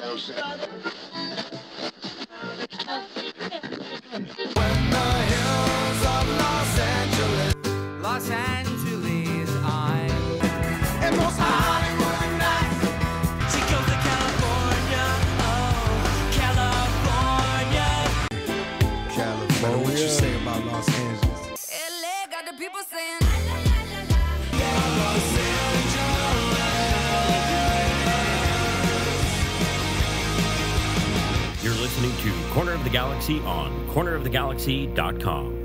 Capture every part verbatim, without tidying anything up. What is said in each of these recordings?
To Corner of the Galaxy on corner of the galaxy dot com.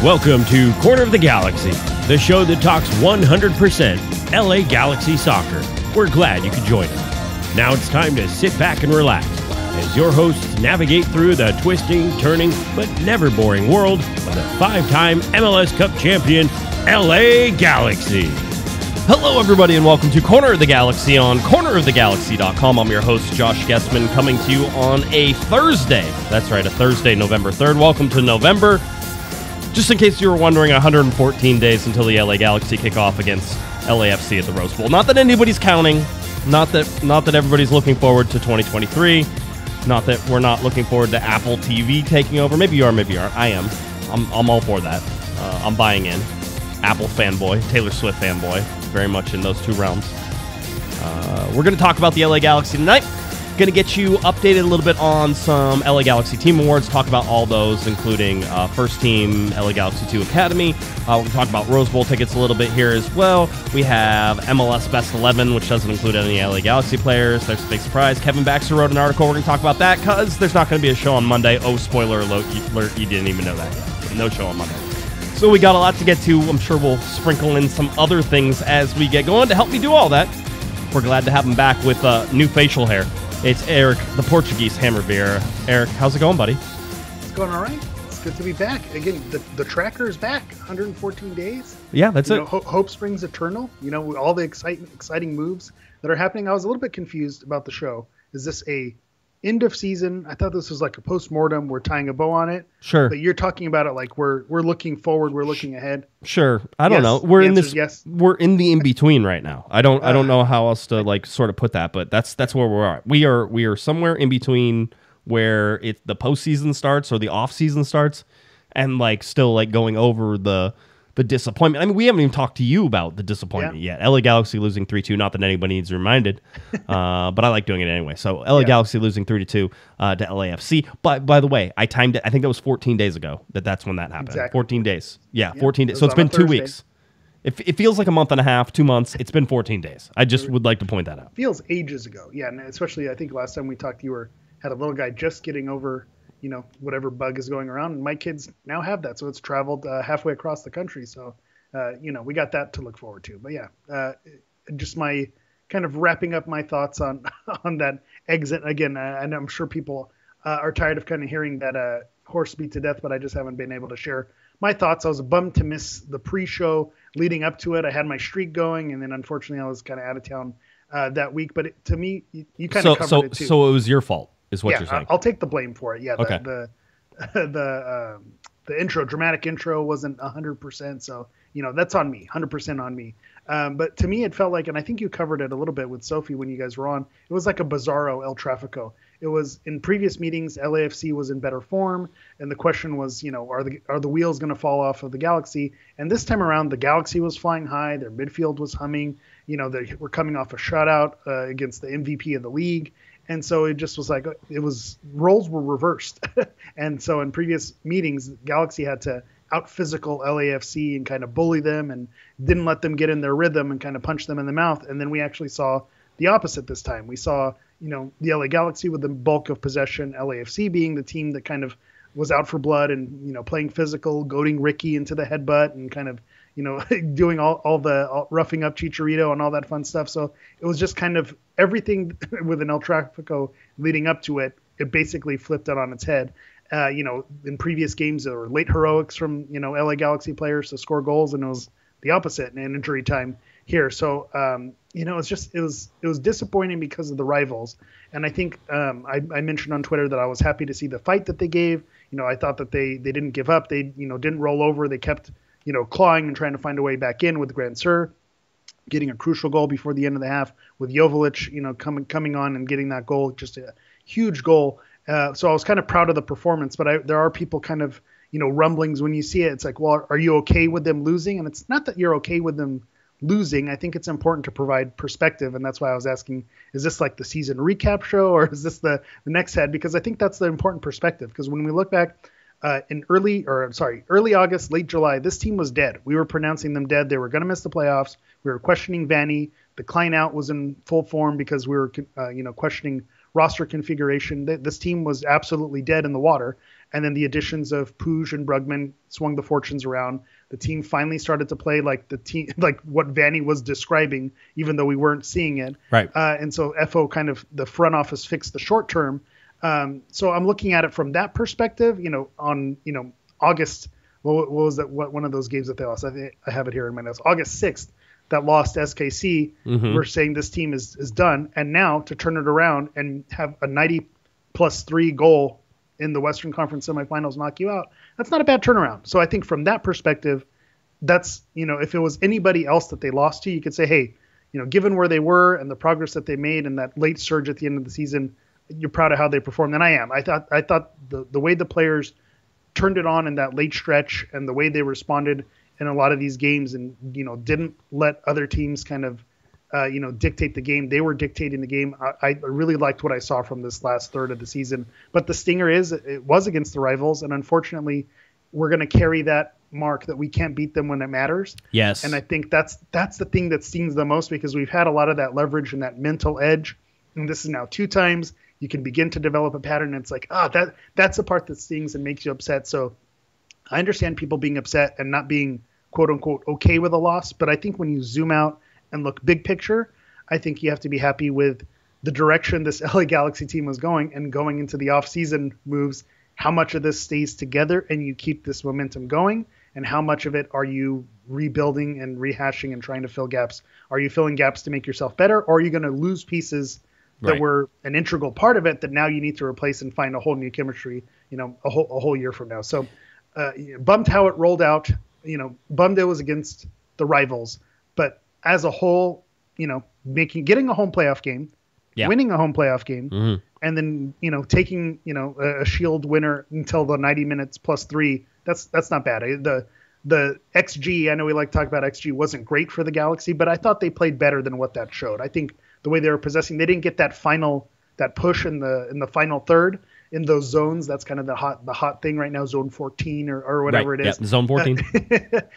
Welcome to Corner of the Galaxy, the show that talks one hundred percent L A Galaxy soccer. We're glad you could join us. Now it's time to sit back and relax as your hosts navigate through the twisting, turning, but never boring world of the five-time M L S Cup champion, L A Galaxy. Hello, everybody, and welcome to Corner of the Galaxy on corner of the galaxy dot com. I'm your host, Josh Gessman, coming to you on a Thursday. That's right, a Thursday, November third. Welcome to November. Just in case you were wondering, one hundred fourteen days until the L A Galaxy kick off against L A F C at the Rose Bowl. Not that anybody's counting, not that not that everybody's looking forward to twenty twenty-three, not that we're not looking forward to Apple T V taking over. Maybe you are, maybe you aren't. I am. I'm, I'm all for that. Uh, I'm buying in. Apple fanboy, Taylor Swift fanboy, very much in those two realms. Uh, we're going to talk about the L A Galaxy tonight. Going to get you updated a little bit on some L A Galaxy team awards, talk about all those, including uh, first team L A Galaxy two Academy. Uh, we're going to talk about Rose Bowl tickets a little bit here as well. We have M L S Best eleven, which doesn't include any L A Galaxy players. There's a big surprise. Kevin Baxter wrote an article. We're going to talk about that because there's not going to be a show on Monday. Oh, spoiler alert, you didn't even know that yet. No show on Monday. So we got a lot to get to. I'm sure we'll sprinkle in some other things as we get going. To help me do all that, we're glad to have him back with uh, new facial hair. It's Eric, the Portuguese Hammer Beer. Eric, how's it going, buddy? It's going all right. It's good to be back. Again, the, the tracker is back. one hundred fourteen days. Yeah, that's you it. Know, ho- hope springs eternal. You know, all the exciting, exciting moves that are happening. I was a little bit confused about the show. Is this a end of season? I thought this was like a post-mortem. We're tying a bow on it. Sure. But you're talking about it like we're we're looking forward. We're looking ahead. Sure. I don't yes. know. We're the in this. Yes. We're in the in between right now. I don't. Uh, I don't know how else to like sort of put that. But that's that's where we are. We are we are somewhere in between where it the postseason starts or the off season starts, and like still like going over the the disappointment. I mean, we haven't even talked to you about the disappointment yeah. yet. L A Galaxy losing three two. Not that anybody needs reminded, uh, but I like doing it anyway. So L A yeah. Galaxy losing three to two uh, to L A F C. But by the way, I timed it. I think that was fourteen days ago that that's when that happened. Exactly. fourteen days. Yeah, yeah fourteen days. It so it's been two weeks. It, it feels like a month and a half, two months. It's been fourteen days. I just would like to point that out. It feels ages ago. Yeah, and especially I think last time we talked, you were had a little guy just getting over you know, whatever bug is going around. And my kids now have that. So it's traveled uh, halfway across the country. So, uh, you know, we got that to look forward to. But yeah, uh, just my kind of wrapping up my thoughts on, on that exit. Again, uh, and I'm sure people uh, are tired of kind of hearing that uh, horse beat to death, but I just haven't been able to share my thoughts. I was bummed to miss the pre-show leading up to it. I had my streak going. And then unfortunately, I was kind of out of town uh, that week. But it, to me, you, you kind of so, covered so, it too. So it was your fault. Is what yeah, you're saying. I'll take the blame for it. Yeah, the okay. the the, um, the intro, dramatic intro, wasn't one hundred percent. So you know that's on me, one hundred percent on me. Um, but to me, it felt like, and I think you covered it a little bit with Sophie when you guys were on. It was like a bizarro El Tráfico. It was in previous meetings, L A F C was in better form, and the question was, you know, are the are the wheels going to fall off of the Galaxy? And this time around, the Galaxy was flying high. Their midfield was humming. You know, they were coming off a shutout uh, against the M V P of the league. And so it just was like, it was, roles were reversed. And so in previous meetings, Galaxy had to out physical L A F C and kind of bully them and didn't let them get in their rhythm and kind of punch them in the mouth. And then we actually saw the opposite this time. We saw, you know, the L A Galaxy with the bulk of possession, L A F C being the team that kind of was out for blood and, you know, playing physical, goading Riqui into the headbutt and kind of, you know, doing all, all the all, roughing up Chicharito and all that fun stuff. So it was just kind of everything with an El Tráfico leading up to it. It basically flipped it on its head. uh, you know, in previous games there were late heroics from, you know, L A Galaxy players to score goals, and it was the opposite in injury time here. So, um, you know, it's just, it was, it was disappointing because of the rivals. And I think um, I, I mentioned on Twitter that I was happy to see the fight that they gave. You know, I thought that they, they didn't give up. They, you know, didn't roll over. They kept, you know, clawing and trying to find a way back in with Grandsir, getting a crucial goal before the end of the half with Joveljić, you know, coming, coming on and getting that goal, just a huge goal. Uh, so I was kind of proud of the performance, but I, there are people kind of, you know, rumblings when you see it. It's like, well, are you okay with them losing? And it's not that you're okay with them losing. I think it's important to provide perspective. And that's why I was asking, is this like the season recap show, or is this the, the next head? Because I think that's the important perspective. Because when we look back uh, in early, or I'm sorry, early August, late July, this team was dead. We were pronouncing them dead. They were going to miss the playoffs. We were questioning Vanney. The Klein out was in full form because we were, uh, you know, questioning roster configuration. This team was absolutely dead in the water. And then the additions of Puig and Brugman swung the fortunes around. The team finally started to play like the team, like what Vanney was describing, even though we weren't seeing it. Right. Uh, and so F O kind of, the front office fixed the short term. Um, so I'm looking at it from that perspective, you know, on, you know, August, what, what was that? What, one of those games that they lost? I think I have it here in my notes. August sixth. That lost S K C, mm-hmm. We're saying this team is, is done. And now to turn it around and have a ninety plus three goal in the Western Conference semifinals knock you out, that's not a bad turnaround. So I think from that perspective, that's, you know, if it was anybody else that they lost to, you could say, hey, you know, given where they were and the progress that they made and that late surge at the end of the season, you're proud of how they performed. And I am. I thought I thought the, the way the players turned it on in that late stretch and the way they responded in a lot of these games and, you know, didn't let other teams kind of, uh, you know, dictate the game. They were dictating the game. I, I really liked what I saw from this last third of the season, but the stinger is it was against the rivals. And unfortunately we're going to carry that mark that we can't beat them when it matters. Yes. And I think that's, that's the thing that stings the most, because we've had a lot of that leverage and that mental edge. And this is now two times you can begin to develop a pattern. And it's like, ah, oh, that that's the part that stings and makes you upset. So I understand people being upset and not being quote unquote okay with a loss. But I think when you zoom out and look big picture, I think you have to be happy with the direction this L A Galaxy team was going, and going into the off season moves, how much of this stays together and you keep this momentum going, and how much of it are you rebuilding and rehashing and trying to fill gaps? Are you filling gaps to make yourself better, or are you going to lose pieces that right. were an integral part of it that now you need to replace and find a whole new chemistry, you know, a whole, a whole year from now. So uh, bummed how it rolled out. You know, bummed it was against the rivals, but as a whole, you know, making, getting a home playoff game, yeah. winning a home playoff game, mm-hmm. and then, you know, taking, you know, a, a shield winner until the ninety minutes plus three, that's, that's not bad. The, the X G, I know we like to talk about X G, wasn't great for the Galaxy, but I thought they played better than what that showed. I think the way they were possessing, they didn't get that final, that push in the, in the final third. In those zones, that's kind of the hot the hot thing right now, zone fourteen or, or whatever right, it is. Yeah, zone fourteen.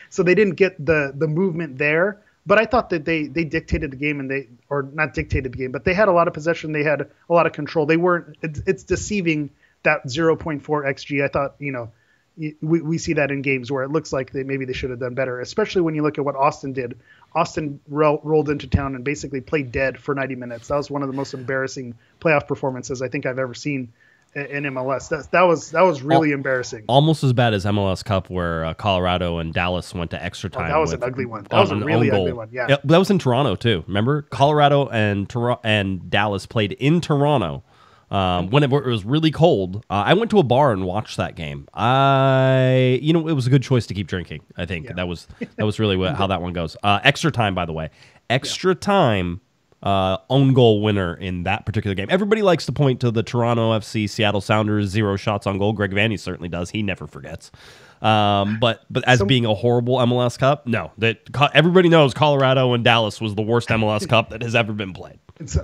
So they didn't get the the movement there, but I thought that they they dictated the game, and they or not dictated the game, but they had a lot of possession, they had a lot of control. They weren't. It's, it's deceiving, that zero point four X G. I thought, you know, we we see that in games where it looks like they maybe they should have done better, especially when you look at what Austin did. Austin ro- rolled into town and basically played dead for ninety minutes. That was one of the most embarrassing playoff performances I think I've ever seen in M L S. That that was that was really Al- embarrassing. Almost as bad as M L S Cup, where uh, Colorado and Dallas went to extra time. Oh, that was with, an ugly one. That was a really ugly one. Yeah. yeah, that was in Toronto too. Remember, Colorado and Tor- and Dallas played in Toronto um, when it, it was really cold. Uh, I went to a bar and watched that game. I, you know, it was a good choice to keep drinking. I think yeah. that was that was really how that one goes. Uh, extra time, by the way, extra yeah. time. Uh, own goal winner in that particular game. Everybody likes to point to the Toronto F C, Seattle Sounders, zero shots on goal. Greg Vanney certainly does. He never forgets. Um, but but as so, being a horrible M L S Cup, no. That everybody knows Colorado and Dallas was the worst M L S Cup that has ever been played. It's,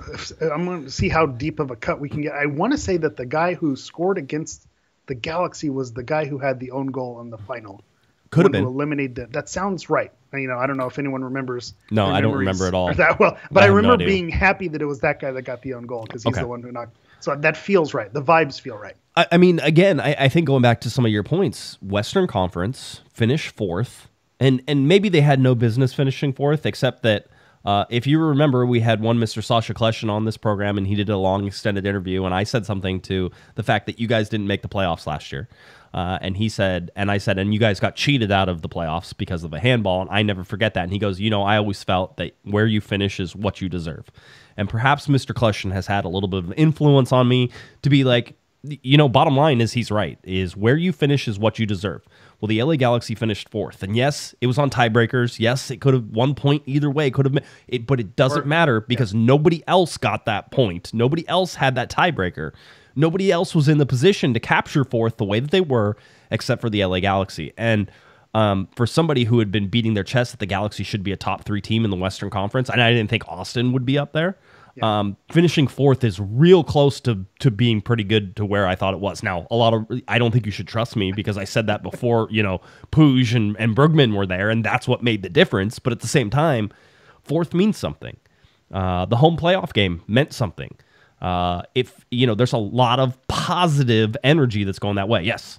I'm going to see how deep of a cut we can get. I want to say that the guy who scored against the Galaxy was the guy who had the own goal in the final. Could have been eliminated. That. that sounds right. You know, I don't know if anyone remembers. No, I don't remember at all. That well, but I, I remember no being happy that it was that guy that got the own goal, because he's okay. the one who knocked. So that feels right. The vibes feel right. I, I mean, again, I, I think going back to some of your points, Western Conference finished fourth, and and maybe they had no business finishing fourth, except that Uh, if you remember, we had one Mister Sasha Kljestan on this program, and he did a long, extended interview, and I said something to the fact that you guys didn't make the playoffs last year. Uh, and he said, and I said, and you guys got cheated out of the playoffs because of a handball, and I never forget that. And he goes, you know, I always felt that where you finish is what you deserve. And perhaps Mister Kljestan has had a little bit of influence on me to be like, you know, bottom line is he's right, is where you finish is what you deserve. Well, the L A Galaxy finished fourth, and yes, it was on tiebreakers. Yes, it could have one point either way. It could have been, it, but it doesn't or, matter because yeah. nobody else got that point. Nobody else had that tiebreaker. Nobody else was in the position to capture fourth the way that they were, except for the L A Galaxy. And um, for somebody who had been beating their chest that the Galaxy should be a top three team in the Western Conference, and I didn't think Austin would be up there. Yeah. Um, finishing fourth is real close to, to being pretty good to where I thought it was. Now, a lot of, I don't think you should trust me because I said that before, you know, Puig and, and Brugman were there, and that's what made the difference. But at the same time, fourth means something. Uh, the home playoff game meant something. Uh, if, you know, there's a lot of positive energy that's going that way. Yes.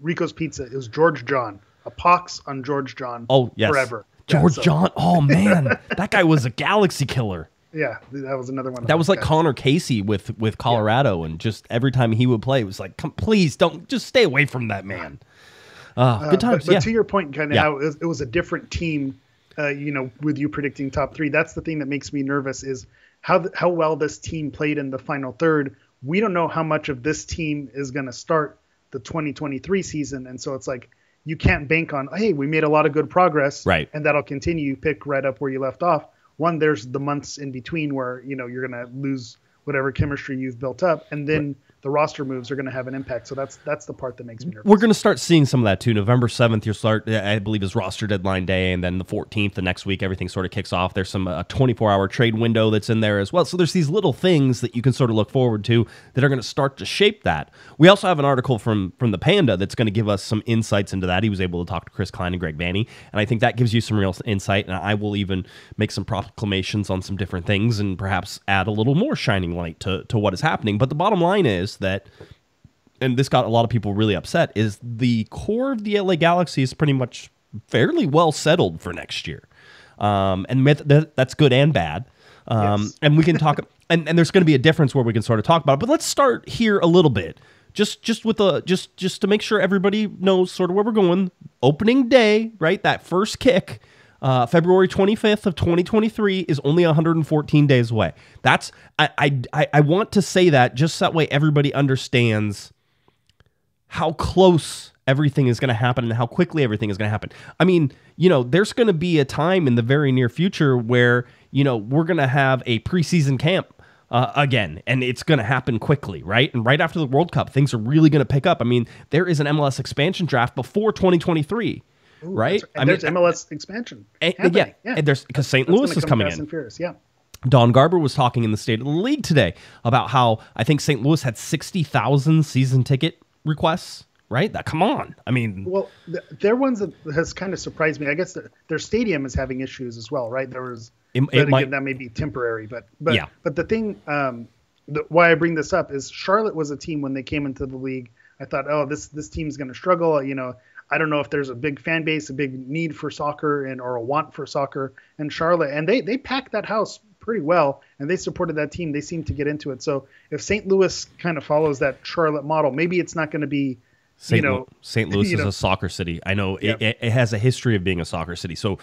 Rico's Pizza. It was George John. A pox on George John. Oh, yes. Forever. George yeah, so. John. Oh, man. That guy was a Galaxy killer. Yeah, that was another one. That was like guys. Connor Casey with with Colorado, yeah. and just every time he would play, it was like, come, please don't, just stay away from that man. Uh, uh, good times. But, but yeah. to your point, kind of yeah. how it was, it was a different team. Uh, you know, with you predicting top three, that's the thing that makes me nervous is how th how well this team played in the final third. We don't know how much of this team is going to start the twenty twenty-three season, and so it's like you can't bank on, hey, we made a lot of good progress, right? And that'll continue. You pick right up where you left off. One, there's the months in between where, you know, you're going to lose whatever chemistry you've built up. And then right. the roster moves are going to have an impact. So that's that's the part that makes me nervous. We're going to start seeing some of that, too. November seventh, you start, I believe, is roster deadline day. And then the fourteenth, the next week, everything sort of kicks off. There's some uh, twenty-four hour trade window that's in there as well. So there's these little things that you can sort of look forward to that are going to start to shape that. We also have an article from, from the Panda that's going to give us some insights into that. He was able to talk to Chris Klein and Greg Vanney. And I think that gives you some real insight. And I will even make some proclamations on some different things and perhaps add a little more shining light to, to what is happening. But the bottom line is that, and this got a lot of people really upset, is the core of the L A Galaxy is pretty much fairly well settled for next year. Um, and that's good and bad. Um, yes. And we can talk, and, and there's going to be a difference where we can sort of talk about it, but let's start here a little bit. Just, just with a, just, just to make sure everybody knows sort of where we're going. Opening day, right? That first kick, uh, February twenty-fifth of twenty twenty-three is only one hundred fourteen days away. That's, I, I, I want to say that just that way everybody understands how close everything is going to happen and how quickly everything is going to happen. I mean, you know, there's going to be a time in the very near future where, you know, we're going to have a preseason camp uh, again, and it's going to happen quickly, right? And right after the World Cup, things are really going to pick up. I mean, there is an M L S expansion draft before twenty twenty-three. Ooh, right, and I mean, there's M L S expansion. And, yeah, yeah, and there's because Saint That's Louis is coming in. Furious, yeah. Don Garber was talking in the State of the League today about how I think Saint Louis had sixty thousand season ticket requests. Right, that come on. I mean, well, th their ones that has kind of surprised me. I guess their, their stadium is having issues as well, right? There was it, it again, might, that may be temporary, but but yeah. but the thing um, the, why I bring this up is Charlotte was a team when they came into the league. I thought, oh, this this team's going to struggle, you know. I don't know if there's a big fan base, a big need for soccer and or a want for soccer in Charlotte. And they they packed that house pretty well, and they supported that team. They seemed to get into it. So if Saint Louis kind of follows that Charlotte model, maybe it's not going to be, Saint you know. Saint Louis is know. a soccer city. I know yeah. it, it has a history of being a soccer city. So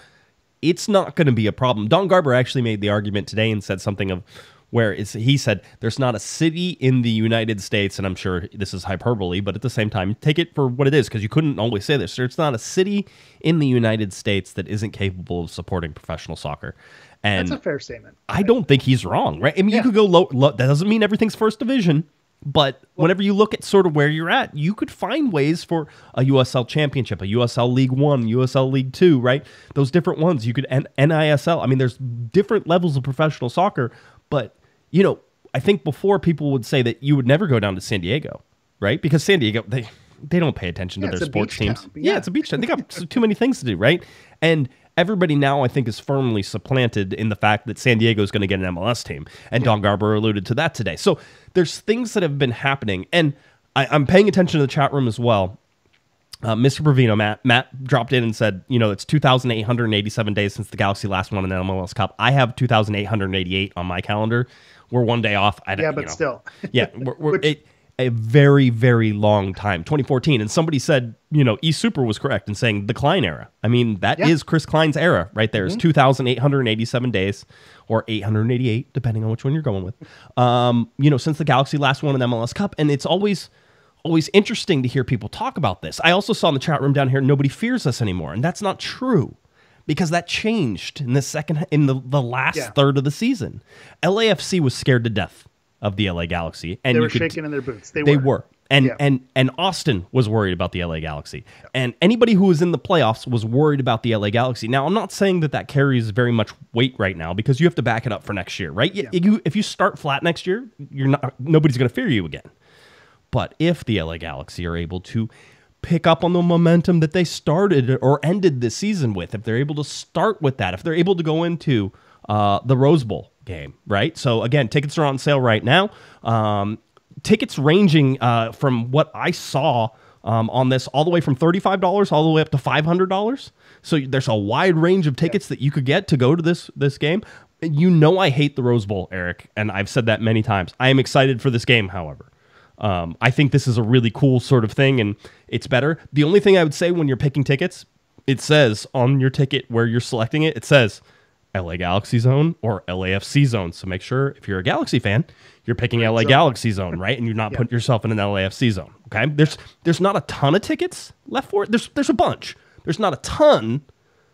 it's not going to be a problem. Don Garber actually made the argument today and said something of where it's, he said, there's not a city in the United States, and I'm sure this is hyperbole, but at the same time, take it for what it is, because you couldn't always say this. There's not a city in the United States that isn't capable of supporting professional soccer. And that's a fair statement. I don't think he's wrong, right? I mean, yeah. you could go low, low. That doesn't mean everything's first division, but well, whenever you look at sort of where you're at, you could find ways for a U S L championship, a U S L League One, U S L League Two, right? Those different ones. You could, and N I S L. I mean, there's different levels of professional soccer, but you know, I think before people would say that you would never go down to San Diego, right? Because San Diego, they, they don't pay attention yeah, to their sports teams. Town, yeah. yeah, it's a beach town. They got too many things to do, right? And everybody now, I think, is firmly supplanted in the fact that San Diego is going to get an M L S team. And yeah. Don Garber alluded to that today. So there's things that have been happening. And I, I'm paying attention to the chat room as well. Uh, Mister Bravino, Matt, Matt dropped in and said, you know, it's two thousand eight hundred eighty-seven days since the Galaxy last won an M L S Cup. I have two thousand eight hundred eighty-eight on my calendar. We're one day off. I don't, yeah, but you know, still. Yeah, we're, we're Which, a, a very, very long time, twenty fourteen. And somebody said, you know, E-Super was correct in saying the Klein era. I mean, that yeah. is Chris Klein's era right there. Mm-hmm. It's two thousand eight hundred eighty-seven days or eight hundred eighty-eight, depending on which one you're going with, um, you know, since the Galaxy last won an M L S Cup. And it's always... always interesting to hear people talk about this. I also saw in the chat room down here, nobody fears us anymore. And that's not true, because that changed in the second, in the, the last yeah. third of the season. L A F C was scared to death of the L A Galaxy. And they were could, shaking in their boots. They, they were. were. And, yeah. and, and Austin was worried about the L A Galaxy. Yeah. And anybody who was in the playoffs was worried about the L A Galaxy. Now, I'm not saying that that carries very much weight right now, because you have to back it up for next year, right? Yeah. You, if you start flat next year, you're not, nobody's going to fear you again. But if the L A Galaxy are able to pick up on the momentum that they started or ended this season with, if they're able to start with that, if they're able to go into uh, the Rose Bowl game, right? So, again, tickets are on sale right now. Um, tickets ranging uh, from what I saw um, on this all the way from thirty-five dollars all the way up to five hundred dollars. So there's a wide range of tickets that you could get to go to this this game. You know I hate the Rose Bowl, Eric, and I've said that many times. I am excited for this game, however. Um, I think this is a really cool sort of thing, and it's better. The only thing I would say when you're picking tickets, it says on your ticket where you're selecting it, it says L A Galaxy Zone or L A F C Zone. So make sure if you're a Galaxy fan, you're picking L A Zone. Galaxy Zone, right? And you're not yeah. putting yourself in an L A F C Zone. Okay. There's there's not a ton of tickets left for it. There's there's a bunch. There's not a ton,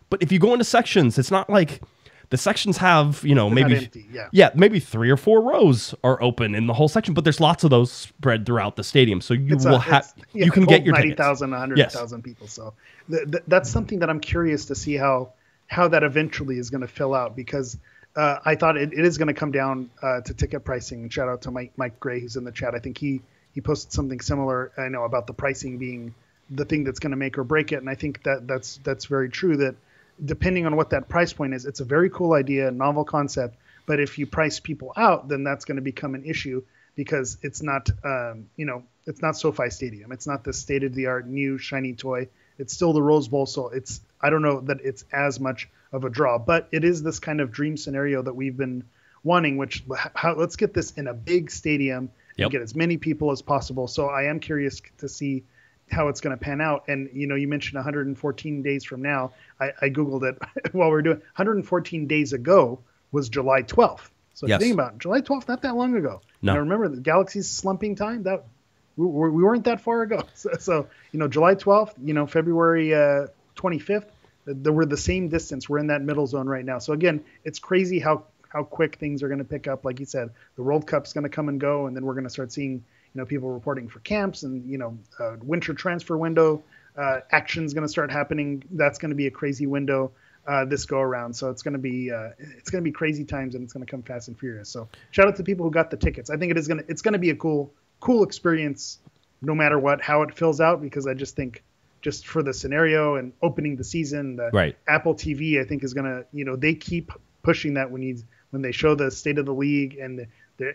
but if you go into sections, it's not like the sections have, you know, they're maybe empty, yeah. yeah, maybe three or four rows are open in the whole section, but there's lots of those spread throughout the stadium. So you it's will have yeah, you can get your ninety thousand, one hundred thousand yes. people. So th th that's something that I'm curious to see how how that eventually is going to fill out, because uh, I thought it, it is going to come down uh, to ticket pricing. And shout out to Mike Mike Gray, who's in the chat. I think he he posted something similar. I know about the pricing being the thing that's going to make or break it, and I think that that's that's very true. That depending on what that price point is, it's a very cool idea, novel concept. But if you price people out, then that's going to become an issue, because it's not, um, you know, it's not SoFi Stadium. It's not the state of the art, new shiny toy. It's still the Rose Bowl. So it's, I don't know that it's as much of a draw, but it is this kind of dream scenario that we've been wanting, which how, let's get this in a big stadium yep. and get as many people as possible. So I am curious to see how it's going to pan out. And, you know, you mentioned one hundred fourteen days from now. I, I Googled it while we were doing one hundred fourteen days ago was July twelfth. So yes. think about it, July twelfth, not that long ago. No. Now remember the Galaxy's slumping time that we, we weren't that far ago. So, so, you know, July twelfth, you know, February uh, twenty-fifth, there were the same distance. We're in that middle zone right now. So again, it's crazy how, how quick things are going to pick up. Like you said, the World Cup's going to come and go, and then we're going to start seeing, you know, people reporting for camps and, you know, uh, winter transfer window uh, action's going to start happening. That's going to be a crazy window uh, this go around. So it's going to be uh, it's going to be crazy times, and it's going to come fast and furious. So shout out to people who got the tickets. I think it is going to it's going to be a cool, cool experience, no matter what, how it fills out, because I just think just for the scenario and opening the season, the right. Apple T V, I think is going to, you know, they keep pushing that when you when they show the state of the league and the,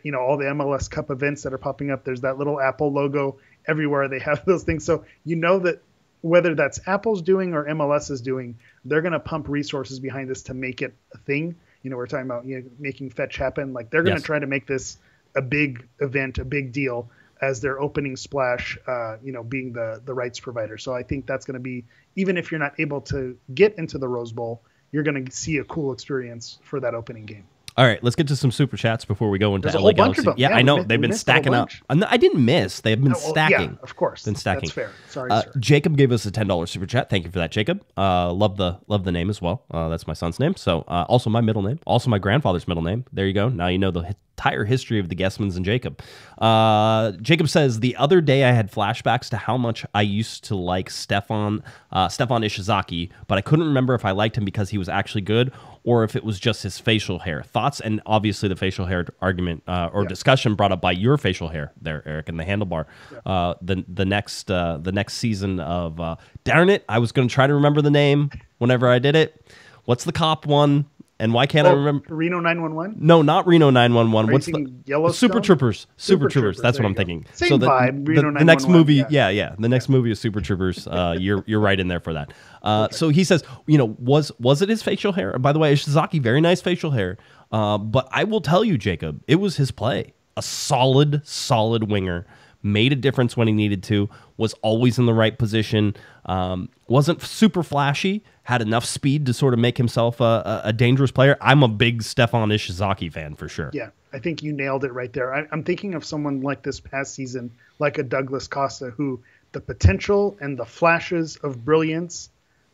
you know, all the M L S Cup events that are popping up. There's that little Apple logo everywhere. They have those things. So you know that whether that's Apple's doing or M L S is doing, they're going to pump resources behind this to make it a thing. You know, we're talking about, you know, making fetch happen. Like they're going to yes. try to make this a big event, a big deal as their opening splash, uh, you know, being the, the rights provider. So I think that's going to be, even if you're not able to get into the Rose Bowl, you're going to see a cool experience for that opening game. All right, let's get to some super chats before we go into L A Galaxy. Yeah, yeah, I know. They've been stacking up. I didn't miss. They've been no, well, stacking. Yeah, of course. Been stacking. That's fair. Sorry, uh, sir. Jacob gave us a ten dollar super chat. Thank you for that, Jacob. Uh, love the love the name as well. Uh, that's my son's name. So uh, also my middle name. Also my grandfather's middle name. There you go. Now you know the entire history of the Gessmans and Jacob. Uh, Jacob says, the other day I had flashbacks to how much I used to like Stefan, uh, Stefan Ishizaki, but I couldn't remember if I liked him because he was actually good or if it was just his facial hair. Thoughts? And obviously the facial hair argument uh, or yeah. discussion brought up by your facial hair there, Eric, and the handlebar. Yeah. Uh, the the next uh, the next season of uh, darn it, I was going to try to remember the name whenever I did it. What's the cop one? And why can't oh, I remember? Reno nine one one? No, not Reno nine one one. What's the Yellowstone? Super Troopers. Super, Super Troopers. Troopers. That's what I'm go. thinking. Same so the, vibe. The, Reno the next movie, yeah, yeah. yeah the next yeah. movie is Super Troopers. Uh, you're you're right in there for that. Uh, okay. So he says, you know, was was it his facial hair? By the way, Ishizaki, very nice facial hair. Uh, but I will tell you, Jacob, it was his play. A solid, solid winger. Made a difference when he needed to. Was always in the right position. Um, wasn't super flashy. Had enough speed to sort of make himself a, a dangerous player. I'm a big Stefan Ishizaki fan for sure. Yeah, I think you nailed it right there. I, I'm thinking of someone like this past season, like a Douglas Costa, who the potential and the flashes of brilliance,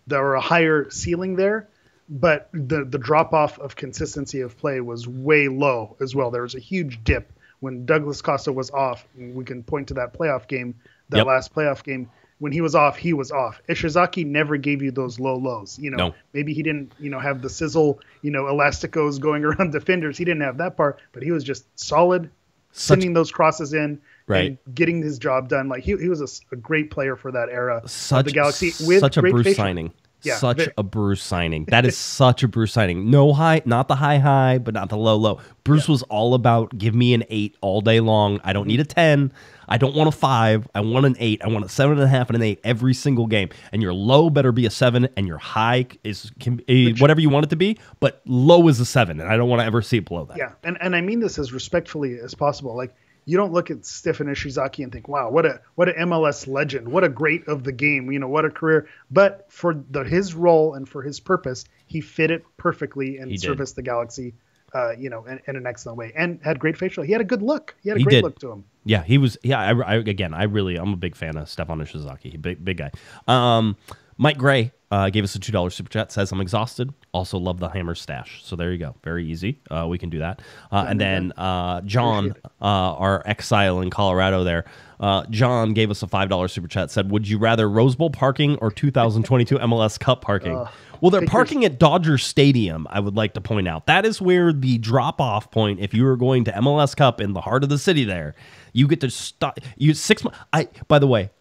there were a higher ceiling there, but the, the drop-off of consistency of play was way low as well. There was a huge dip. When Douglas Costa was off, we can point to that playoff game, that yep. last playoff game. When he was off, he was off. Ishizaki never gave you those low lows. You know, no. maybe he didn't, you know, have the sizzle, you know, elasticos going around defenders. He didn't have that part, but he was just solid, Such, sending those crosses in, right, and getting his job done. Like he, he was a, a great player for that era such, of the Galaxy. With such a Bruce facial. signing. Yeah, such but, a Bruce signing. That is such a Bruce signing. No high, not the high high, but not the low low. Bruce yeah. was all about give me an eight all day long. I don't need a ten. I don't want a five. I want an eight. I want a seven and a half and an eight every single game. And your low better be a seven, and your high is can, a, whatever you want it to be, but low is a seven, and I don't want to ever see it below that. Yeah, and and I mean this as respectfully as possible. Like, you don't look at Stefan Ishizaki and think, wow, what a what an M L S legend, what a great of the game, you know, what a career. But for the, his role and for his purpose, he fit it perfectly and serviced the Galaxy, uh, you know, in, in an excellent way, and had great facial. He had a good look. He had a he great did. look to him. Yeah, he was. Yeah, I, I, again, I really, I'm a big fan of Stefan Ishizaki, big big guy. Um, Mike Gray uh, gave us a two dollar super chat. Says, I'm exhausted. Also love the hammer stash. So there you go. Very easy. Uh, we can do that. Uh, and then uh, John, uh, our exile in Colorado there, uh, John gave us a five dollar super chat. Said, would you rather Rose Bowl parking or two thousand twenty-two M L S Cup parking? Uh, well, they're parking at Dodger Stadium, I would like to point out. That is where the drop-off point, if you were going to M L S Cup in the heart of the city there, you get to stop. You six. I, by the way,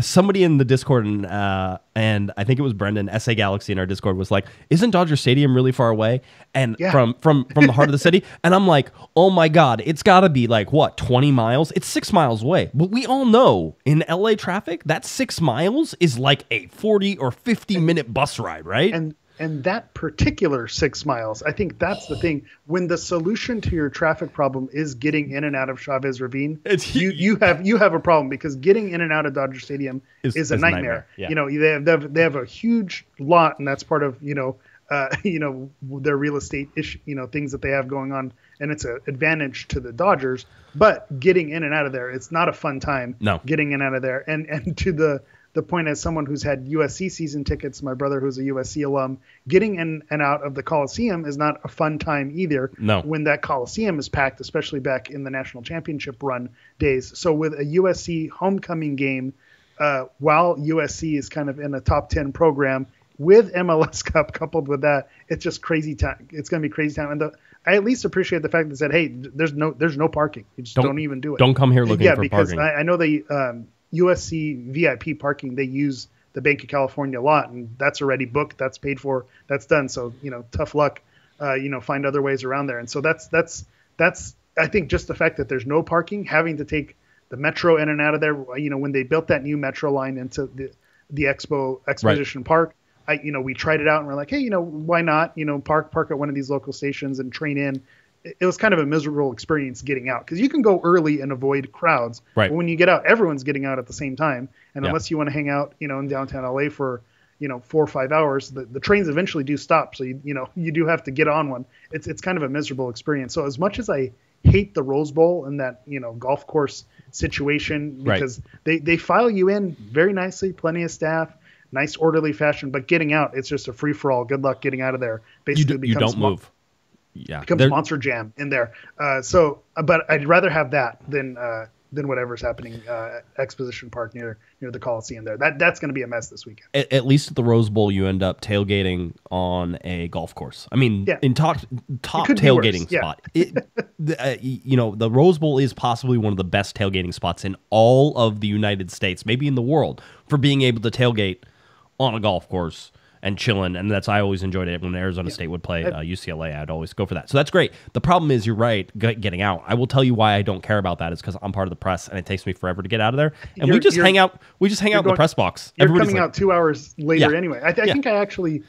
somebody in the Discord, and uh, and I think it was Brendan, S A Galaxy in our Discord, was like, isn't Dodger Stadium really far away and yeah. from, from, from the heart of the city? And I'm like, oh my God, it's got to be like, what, twenty miles? It's six miles away. But we all know in L A traffic, that six miles is like a forty or fifty minute bus ride, right? And and that particular six miles, I think that's the thing. When the solution to your traffic problem is getting in and out of Chavez Ravine, it's, you you have you have a problem, because getting in and out of Dodger Stadium is, is a is nightmare. nightmare. Yeah. You know, they have, they have they have a huge lot, and that's part of you know uh, you know their real estate issue, you know things that they have going on, and it's an advantage to the Dodgers. But getting in and out of there, it's not a fun time. No, getting in and out of there, and and to the. The point as someone who's had U S C season tickets, my brother who's a U S C alum, getting in and out of the Coliseum is not a fun time either. No. When that Coliseum is packed, especially back in the national championship run days. So with a U S C homecoming game, uh, while U S C is kind of in a top ten program, with M L S Cup coupled with that, it's just crazy time. It's going to be crazy time. And the, I at least appreciate the fact that they said, hey, there's no there's no parking. You just don't, don't even do it. Don't come here looking yeah, for parking. Yeah, because I, I know they um, – U S C V I P parking, they use the Bank of California lot, and that's already booked, that's paid for, that's done. So, you know, tough luck, uh, you know, find other ways around there. And so that's, that's, that's, I think just the fact that there's no parking, having to take the Metro in and out of there, you know, when they built that new Metro line into the, the Expo Exposition right. Park, I, you know, we tried it out and we're like, hey, you know, why not, you know, park, park at one of these local stations and train in. It was kind of a miserable experience getting out, because you can go early and avoid crowds. Right. But when you get out, everyone's getting out at the same time. And yeah. unless you want to hang out, you know, in downtown L A for, you know, four or five hours, the, the trains eventually do stop. So, you, you know, you do have to get on one. It's, it's kind of a miserable experience. So as much as I hate the Rose Bowl and that, you know, golf course situation, because right. they, they file you in very nicely, plenty of staff, nice orderly fashion, but getting out, it's just a free for all. Good luck getting out of there. Basically, you, do, you don't move. Yeah, becomes Monster Jam in there. Uh, so, but I'd rather have that than uh, than whatever's happening uh, at Exposition Park near near the Coliseum there. That that's going to be a mess this weekend. At, at least at the Rose Bowl, you end up tailgating on a golf course. I mean, yeah. in top top tailgating spot. Yeah. It, the, uh, you know, the Rose Bowl is possibly one of the best tailgating spots in all of the United States, maybe in the world, for being able to tailgate on a golf course. and chilling. And that's, I always enjoyed it. When Arizona yeah. State would play uh, U C L A, I'd always go for that. So that's great. The problem is, you're right, getting out. I will tell you why I don't care about that is because I'm part of the press and it takes me forever to get out of there. And you're, we just hang out. We just hang out going, in the press box. You're Everybody's coming like, out two hours later yeah. anyway. I, th I yeah. think I actually,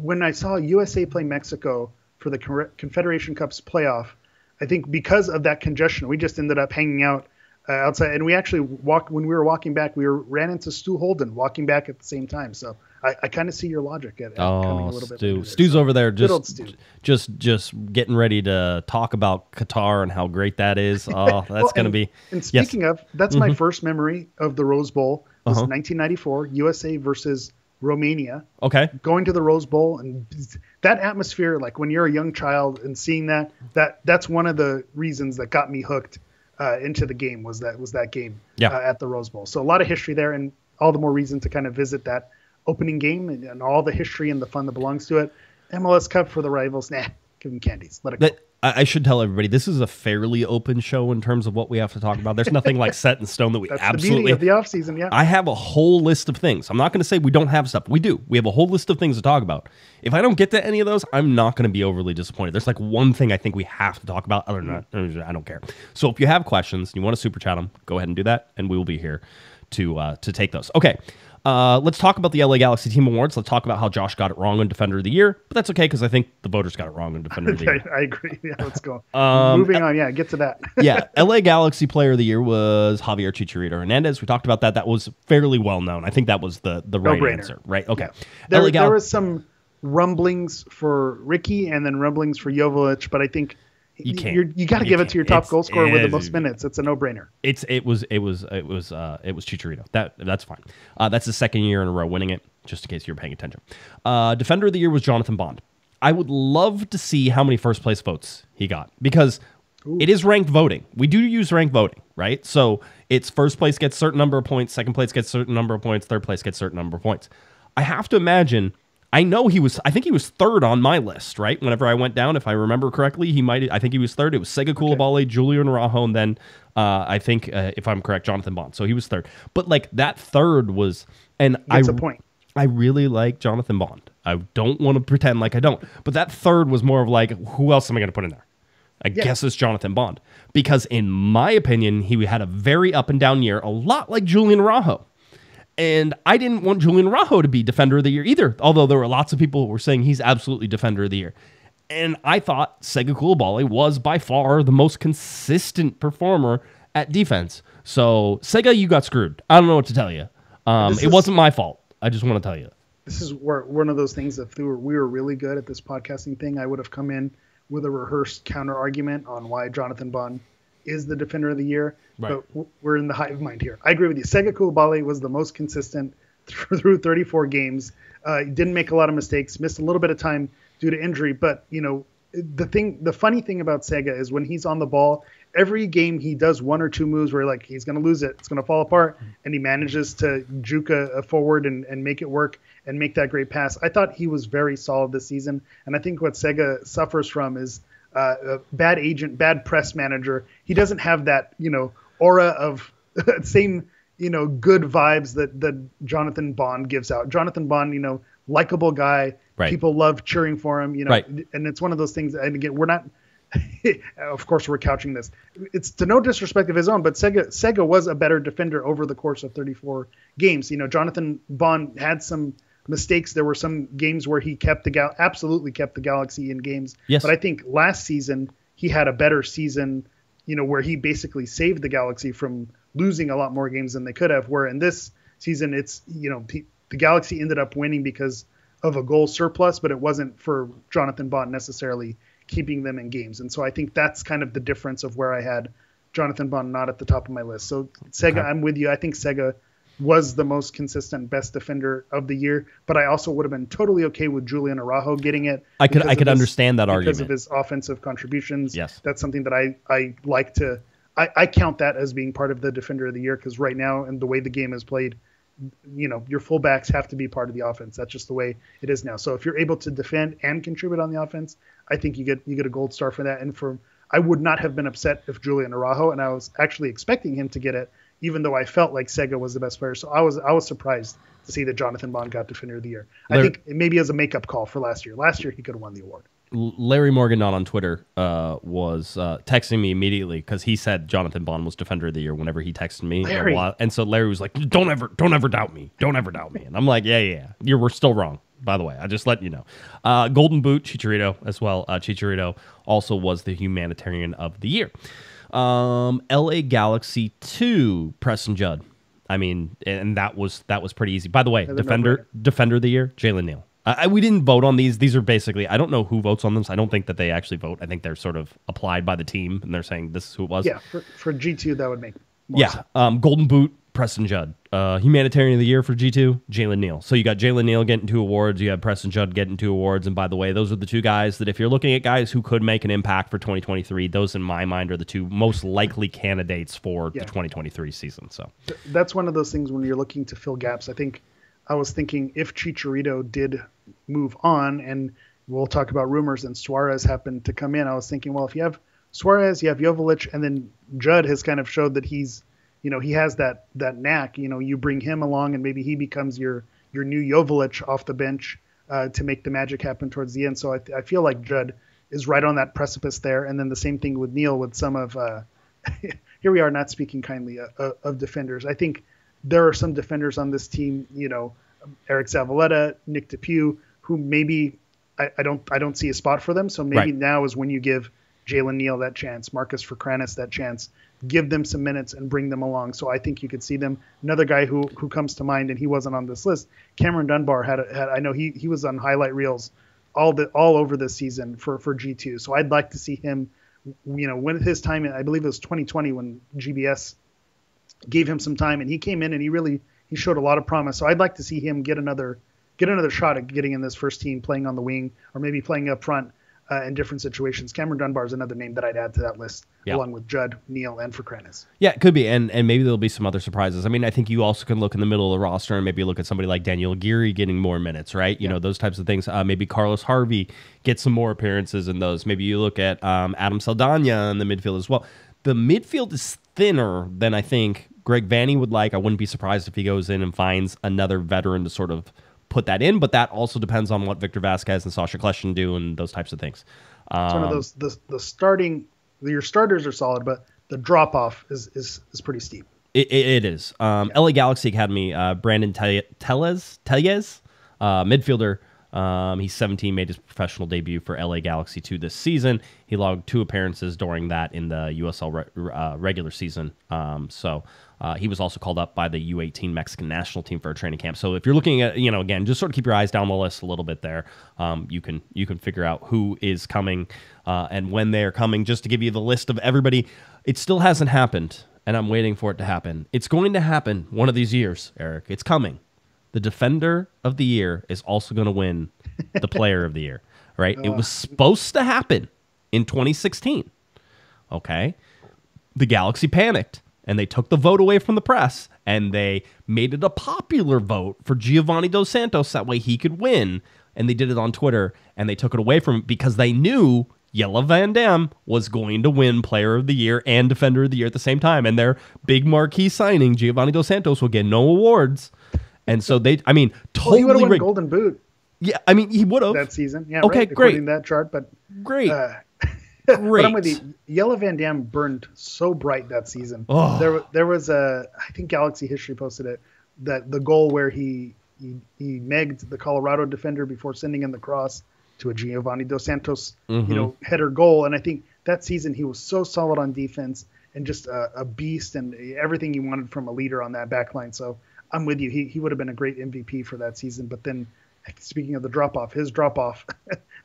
when I saw U S A play Mexico for the Confederation Cup's playoff, I think because of that congestion, we just ended up hanging out uh, outside. And we actually walked, when we were walking back, we were, ran into Stu Holden walking back at the same time. So I, I kind of see your logic at it. Oh, coming a little bit Stu. Stu's so, over there just, Stu. just just getting ready to talk about Qatar and how great that is. Oh, that's well, going to be. And speaking yes. of, that's mm-hmm. my first memory of the Rose Bowl. It was uh-huh. nineteen ninety-four, U S A versus Romania. Okay. Going to the Rose Bowl, and that atmosphere, like when you're a young child and seeing that, that that's one of the reasons that got me hooked uh, into the game was that was that game yeah. uh, at the Rose Bowl. So a lot of history there, and all the more reason to kind of visit that opening game and, and all the history and the fun that belongs to it. M L S Cup for the rivals. Nah, give them candies. Let it go. That I should tell everybody this is a fairly open show in terms of what we have to talk about. There's nothing like set in stone that we That's absolutely the beauty of the offseason, yeah. I have a whole list of things. I'm not going to say we don't have stuff. We do. We have a whole list of things to talk about. If I don't get to any of those, I'm not going to be overly disappointed. There's like one thing I think we have to talk about. Other than that, I don't care. So if you have questions and you want to super chat them, go ahead and do that, and we will be here to uh, to take those. Okay. Uh, let's talk about the L A Galaxy Team Awards. Let's talk about how Josh got it wrong on Defender of the Year, but that's okay because I think the voters got it wrong on Defender of the Year. I agree. Yeah, let's go. um, Moving on. Yeah, get to that. yeah, L A Galaxy Player of the Year was Javier Chicharito Hernandez. We talked about that. That was fairly well known. I think that was the the right no answer, right? Okay. Yeah. There, L A there was some rumblings for Riqui and then rumblings for Joveljić, but I think you can't. You're, you got to give can't. it to your top it's, goal scorer with the most minutes. It's a no-brainer. It's it was it was it was uh, it was Chicharito. That that's fine. Uh, that's the second year in a row winning it. Just in case you were paying attention, uh, Defender of the Year was Jonathan Bond. I would love to see how many first place votes he got because Ooh. It is ranked voting. We do use ranked voting, right? So it's first place gets certain number of points, second place gets certain number of points, third place gets certain number of points. I have to imagine. I know he was, I think he was third on my list, right? Whenever I went down, if I remember correctly, he might, I think he was third. It was Sega Coulibaly, okay. Julian Araujo, and then uh, I think, uh, if I'm correct, Jonathan Bond. So he was third. But like that third was, and That's I, a point. I really like Jonathan Bond. I don't want to pretend like I don't. But that third was more of like, who else am I going to put in there? I yeah. guess it's Jonathan Bond. Because in my opinion, he had a very up and down year, a lot like Julian Araujo. And I didn't want Julian Araujo to be Defender of the Year either, although there were lots of people who were saying he's absolutely Defender of the Year. And I thought Sega Coulibaly was by far the most consistent performer at defense. So, Sega, you got screwed. I don't know what to tell you. Um, it is, wasn't my fault. I just want to tell you. This is one of those things that if we were, we were really good at this podcasting thing, I would have come in with a rehearsed counter-argument on why Jonathan Bond is the Defender of the Year, right. but we're in the hive mind here. I agree with you. Sega Coulibaly was the most consistent through thirty-four games. Uh, didn't make a lot of mistakes, missed a little bit of time due to injury. But, you know, the thing, the funny thing about Sega is when he's on the ball, every game he does one or two moves where like he's going to lose it, it's going to fall apart, and he manages to juke a, a forward and, and make it work and make that great pass. I thought he was very solid this season, and I think what Sega suffers from is Uh, a bad agent, bad press manager. He doesn't have that, you know, aura of same, you know, good vibes that, that Jonathan Bond gives out. Jonathan Bond, you know, likable guy. Right. People love cheering for him, you know, right. and it's one of those things. And again, we're not, of course, we're couching this. It's to no disrespect of his own, but Sega, Sega was a better defender over the course of thirty-four games. You know, Jonathan Bond had some mistakes. There were some games where he kept the gal absolutely kept the Galaxy in games. Yes. But I think last season he had a better season, you know, where he basically saved the Galaxy from losing a lot more games than they could have. Where in this season, it's, you know, he, the Galaxy ended up winning because of a goal surplus, but it wasn't for Jonathan Bond necessarily keeping them in games. And so I think that's kind of the difference of where I had Jonathan Bond not at the top of my list. So Sega, okay. I'm with you. I think Sega was the most consistent best defender of the year, but I also would have been totally okay with Julian Araujo getting it. I could I could his, understand that because argument because of his offensive contributions. Yes, that's something that I I like to I, I count that as being part of the Defender of the Year because right now and the way the game is played, you know, your fullbacks have to be part of the offense. That's just the way it is now. So if you're able to defend and contribute on the offense, I think you get you get a gold star for that. And for I would not have been upset if Julian Araujo, and I was actually expecting him to get it, even though I felt like Sega was the best player. So I was I was surprised to see that Jonathan Bond got Defender of the Year. Larry, I think maybe as a makeup call for last year. Last year, he could have won the award. Larry Morgan, not on Twitter, uh, was uh, texting me immediately because he said Jonathan Bond was Defender of the Year whenever he texted me. Larry. A lot. And so Larry was like, don't ever, don't ever doubt me. Don't ever doubt me. And I'm like, yeah, yeah, you were still wrong. By the way, I just let you know. Uh, Golden Boot, Chicharito as well. Uh, Chicharito also was the Humanitarian of the Year. Um, L A Galaxy two, Preston Judd. I mean, and that was that was pretty easy. By the way, defender defender of the year, Jalen Neal. I, we didn't vote on these. These are basically, I don't know who votes on them, so I don't think that they actually vote. I think they're sort of applied by the team, and they're saying this is who it was. Yeah, for, for G two, that would make more yeah, sense. Um, Golden Boot, Preston Judd. Uh, Humanitarian of the Year for G two, Jalen Neal. So you got Jalen Neal getting two awards. You have Preston Judd getting two awards. And by the way, those are the two guys that if you're looking at guys who could make an impact for twenty twenty-three, those in my mind are the two most likely candidates for yeah. the twenty twenty-three season. So that's one of those things when you're looking to fill gaps. I think I was thinking if Chicharito did move on, and we'll talk about rumors, and Suarez happened to come in, I was thinking, well, if you have Suarez, you have Joveljić, and then Judd has kind of showed that he's, you know, he has that that knack. You know, you bring him along and maybe he becomes your your new Joveljić off the bench uh, to make the magic happen towards the end. So I, I feel like Judd is right on that precipice there. And then the same thing with Neal with some of uh, here we are not speaking kindly uh, of defenders. I think there are some defenders on this team, you know, Eric Zavaleta, Nick Depew, who maybe I, I don't I don't see a spot for them. So maybe right. now is when you give Jalen Neal that chance, Marcus Fokranis that chance. Give them some minutes and bring them along. So I think you could see them. Another guy who who comes to mind, and he wasn't on this list, Cameron Dunbar had, a, had I know he he was on highlight reels all the all over this season for for G two. So I'd like to see him. You know, when his time, I believe it was twenty twenty when G B S gave him some time, and he came in and he really he showed a lot of promise. So I'd like to see him get another get another shot at getting in this first team, playing on the wing or maybe playing up front. Uh, in different situations. Cameron Dunbar is another name that I'd add to that list, yeah. along with Judd, Neal, and Fokranis. Yeah, it could be, and and maybe there'll be some other surprises. I mean, I think you also can look in the middle of the roster and maybe look at somebody like Daniel Aguirre getting more minutes, right? You yeah. know, those types of things. Uh, maybe Carlos Harvey gets some more appearances in those. Maybe you look at um, Adam Saldana in the midfield as well. The midfield is thinner than I think Greg Vanney would like. I wouldn't be surprised if he goes in and finds another veteran to sort of put that in, but that also depends on what Victor Vasquez and Sasha Kljestan do and those types of things. Um, it's one of those, the, the starting, your starters are solid, but the drop-off is, is, is pretty steep. It, it is. Um, yeah. L A Galaxy Academy, uh, Brandon Tellez, Tellez, uh, midfielder. Um, he's seventeen, made his professional debut for L A Galaxy two this season. He logged two appearances during that in the U S L re uh, regular season. Um, so uh, he was also called up by the U eighteen Mexican national team for a training camp. So if you're looking at, you know, again, just sort of keep your eyes down the list a little bit there. Um, you can you can figure out who is coming uh, and when they are coming. Just to give you the list of everybody, it still hasn't happened, and I'm waiting for it to happen. It's going to happen one of these years, Eric. It's coming. The Defender of the Year is also going to win the Player of the Year, right? Uh, it was supposed to happen in twenty sixteen, okay? The Galaxy panicked, and they took the vote away from the press, and they made it a popular vote for Giovanni dos Santos. That way he could win, and they did it on Twitter, and they took it away from him because they knew Jelle Van Damme was going to win Player of the Year and Defender of the Year at the same time, and their big marquee signing, Giovanni dos Santos, will get no awards. And so they, I mean, totally. Well, he would have won Golden Boot. Yeah, I mean, he would have that season. Yeah, okay, right, great. That chart, but great, uh, great. But I'm with you. Jelle Van Damme burned so bright that season. Oh. There, there was a, I think Galaxy History posted it, that the goal where he he, he megged the Colorado defender before sending in the cross to a Giovanni dos Santos, mm-hmm. you know, header goal. And I think that season he was so solid on defense and just a, a beast and everything you wanted from a leader on that back line. So I'm with you. He he would have been a great M V P for that season. But then, speaking of the drop off, his drop off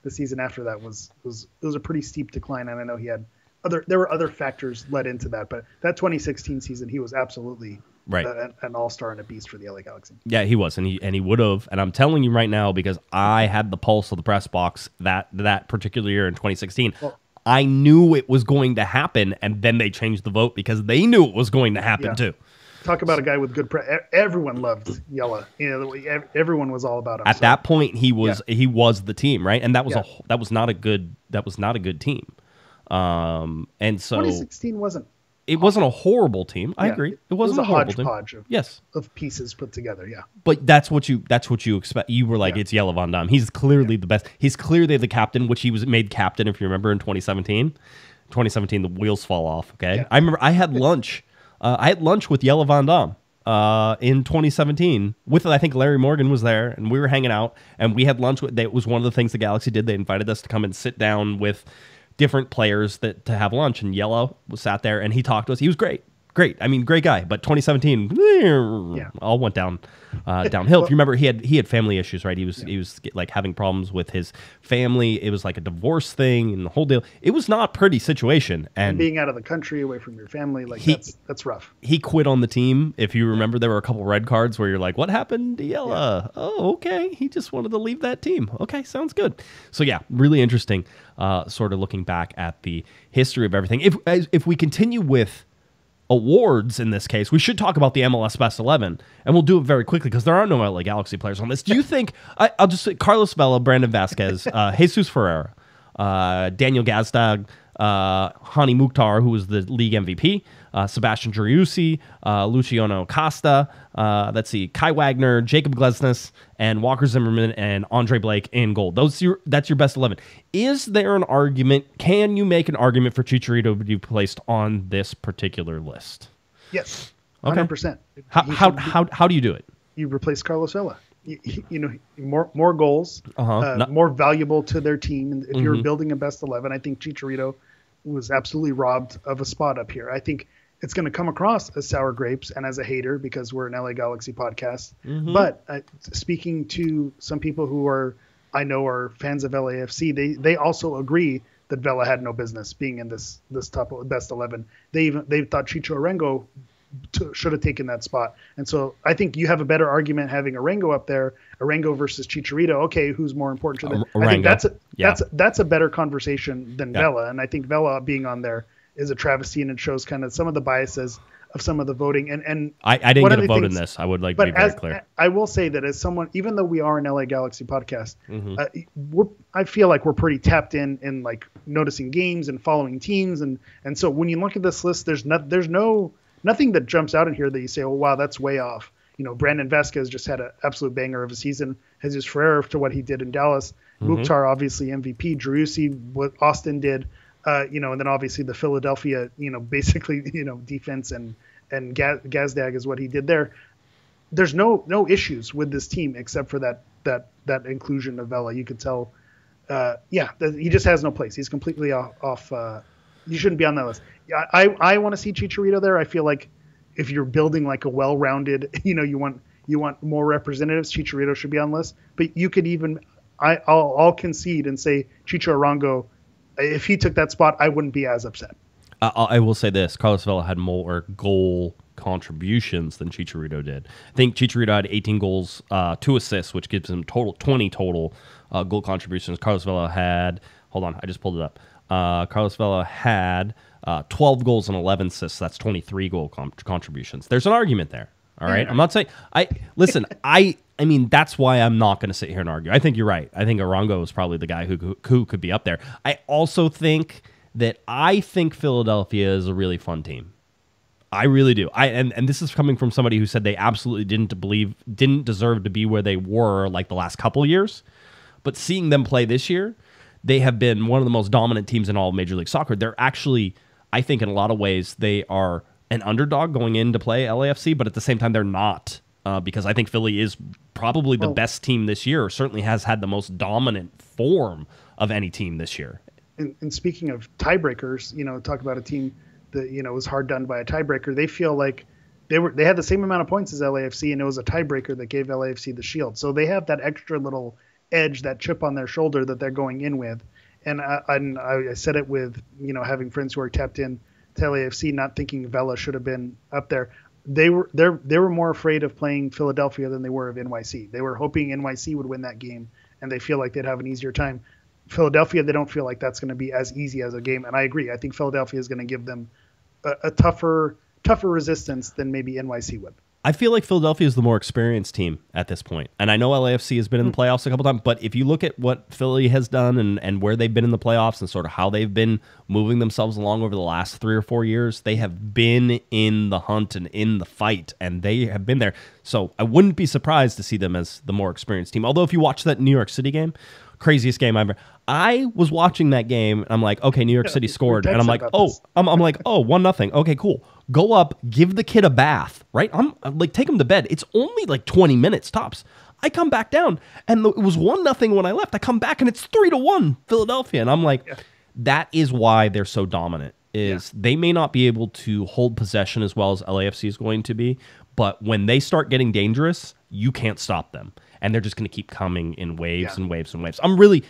the season after that was was it was a pretty steep decline. And I know he had other there were other factors led into that. But that twenty sixteen season, he was absolutely right a, an all star and a beast for the L A Galaxy. Yeah, he was, and he and he would have. And I'm telling you right now because I had the pulse of the press box that that particular year in twenty sixteen. Well, I knew it was going to happen, and then they changed the vote because they knew it was going to happen yeah. too. Talk about a guy with good press. Everyone loved Jelle. You know, everyone was all about him. At so. that point, he was yeah. he was the team, right? And that was yeah. a that was not a good that was not a good team. Um, and so twenty sixteen wasn't. it wasn't a horrible team. I yeah. agree. It wasn't it was a, a hodgepodge of, yes. of pieces put together. Yeah. But that's what you that's what you expect. You were like, yeah. it's Jelle Van Damme. He's clearly yeah. the best. He's clearly the captain, which he was made captain, if you remember, in twenty seventeen. twenty seventeen, the wheels fall off. Okay. Yeah. I remember I had lunch. Uh, I had lunch with Jelle Van Damme uh, in twenty seventeen with, I think, Larry Morgan was there, and we were hanging out, and we had lunch with, it was one of the things the Galaxy did. They invited us to come and sit down with different players that to have lunch, and Jelle was sat there, and he talked to us. He was great. Great. I mean, great guy. But twenty seventeen, yeah. all went down uh, downhill. Well, if you remember, he had he had family issues, right? He was yeah. he was like having problems with his family. It was like a divorce thing and the whole deal. It was not a pretty situation. And, and being out of the country, away from your family, like he, that's that's rough. He quit on the team. If you remember, there were a couple red cards where you're like, "What happened to Jelle? Yeah. Oh, okay. He just wanted to leave that team. Okay, sounds good." So yeah, really interesting. Uh, sort of looking back at the history of everything. If if we continue with awards in this case, we should talk about the M L S Best eleven, and we'll do it very quickly because there are no L A Galaxy players on this. Do you think, I, I'll just say Carlos Vela, Brandon Vasquez, uh, Jesus Ferreira, uh, Daniel Gazdag, uh, Hani Mukhtar, who was the league M V P, uh, Sebastian Driussi, uh, Luciano Costa, uh, let's see, Kai Wagner, Jacob Glesnes, and Walker Zimmerman and Andre Blake in goal. Those your, that's your best eleven. Is there an argument? Can you make an argument for Chicharito to be placed on this particular list? Yes, one hundred percent. Okay. How, how, how, how do you do it? You replace Carlos Vela. You, you know, more more goals, uh-huh. uh, Not- more valuable to their team. And if mm-hmm. you're building a best eleven, I think Chicharito was absolutely robbed of a spot up here. I think it's going to come across as sour grapes and as a hater because we're an L A Galaxy podcast. Mm-hmm. But uh, speaking to some people who are, I know, are fans of L A F C, they they also agree that Vela had no business being in this this top best eleven. They even they thought Chicho Arango To, should have taken that spot. And so I think you have a better argument having Arango up there, Arango versus Chicharito. Okay, who's more important to them? Arango. I think that's a, yeah. that's, that's a better conversation than yeah. Vela. And I think Vela being on there is a travesty, and it shows kind of some of the biases of some of the voting. And, and I, I didn't get a vote things, in this. I would like to be very as, clear. I will say that as someone, even though we are an L A Galaxy podcast, mm-hmm. uh, we're, I feel like we're pretty tapped in, in like noticing games and following teams. And, and so when you look at this list, there's not, there's no, nothing that jumps out in here that you say, oh, wow, that's way off. You know, Brandon Vasquez just had an absolute banger of a season. Jesus Ferrer to what he did in Dallas. Mm-hmm. Mukhtar, obviously, M V P. Driussi, what Austin did. Uh, you know, and then obviously the Philadelphia, you know, basically, you know, defense and, and Gaz- Gazdag is what he did there. There's no no issues with this team except for that that that inclusion of Vela. You could tell, uh, yeah, th- he just has no place. He's completely off off uh, you shouldn't be on that list. I, I want to see Chicharito there. I feel like if you're building like a well-rounded, you know, you want you want more representatives, Chicharito should be on the list. But you could even, I, I'll, I'll concede and say Chicho Arango, if he took that spot, I wouldn't be as upset. I, I will say this. Carlos Vela had more goal contributions than Chicharito did. I think Chicharito had eighteen goals, uh, two assists, which gives him total twenty total uh, goal contributions. Carlos Vela had, hold on, I just pulled it up. Uh, Carlos Vela had uh, twelve goals and eleven assists. That's twenty-three goal com- contributions. There's an argument there. All right. I'm not saying I listen. I I mean, that's why I'm not going to sit here and argue. I think you're right. I think Arango is probably the guy who, who, who could be up there. I also think that I think Philadelphia is a really fun team. I really do. I and, and this is coming from somebody who said they absolutely didn't believe didn't deserve to be where they were like the last couple years. But seeing them play this year, they have been one of the most dominant teams in all of Major League Soccer. They're actually, I think in a lot of ways, they are an underdog going in to play L A F C, but at the same time, they're not, uh, because I think Philly is probably the well, best team this year, or certainly has had the most dominant form of any team this year. And, and speaking of tiebreakers, you know, talk about a team that, you know, was hard done by a tiebreaker. They feel like they were they had the same amount of points as L A F C, and it was a tiebreaker that gave L A F C the shield. So they have that extra little edge, that chip on their shoulder that they're going in with. And I, I, I said it with, you know, having friends who are tapped in to L A F C, not thinking Vela should have been up there. They were they they were more afraid of playing Philadelphia than they were of N Y C. They were hoping N Y C would win that game, and they feel like they'd have an easier time. Philadelphia, they don't feel like that's going to be as easy as a game. And I agree. I think Philadelphia is going to give them a, a tougher tougher resistance than maybe N Y C would. I feel like Philadelphia is the more experienced team at this point. And I know L A F C has been in the playoffs a couple times, but if you look at what Philly has done and, and where they've been in the playoffs and sort of how they've been moving themselves along over the last three or four years, they have been in the hunt and in the fight, and they have been there. So I wouldn't be surprised to see them as the more experienced team. Although if you watch that New York City game, craziest game I've ever... I was watching that game, and I'm like, okay, New York yeah, City scored, and I'm like, oh, I'm, I'm like, oh, one nothing. Okay, cool. Go up, give the kid a bath, right? I'm, I'm like, take him to bed. It's only like twenty minutes tops. I come back down, and it was one nothing when I left. I come back, and it's three to one Philadelphia, and I'm like, yeah. that is why they're so dominant. Is yeah. they may not be able to hold possession as well as L A F C is going to be, but when they start getting dangerous, you can't stop them, and they're just going to keep coming in waves yeah. and waves and waves. I'm really.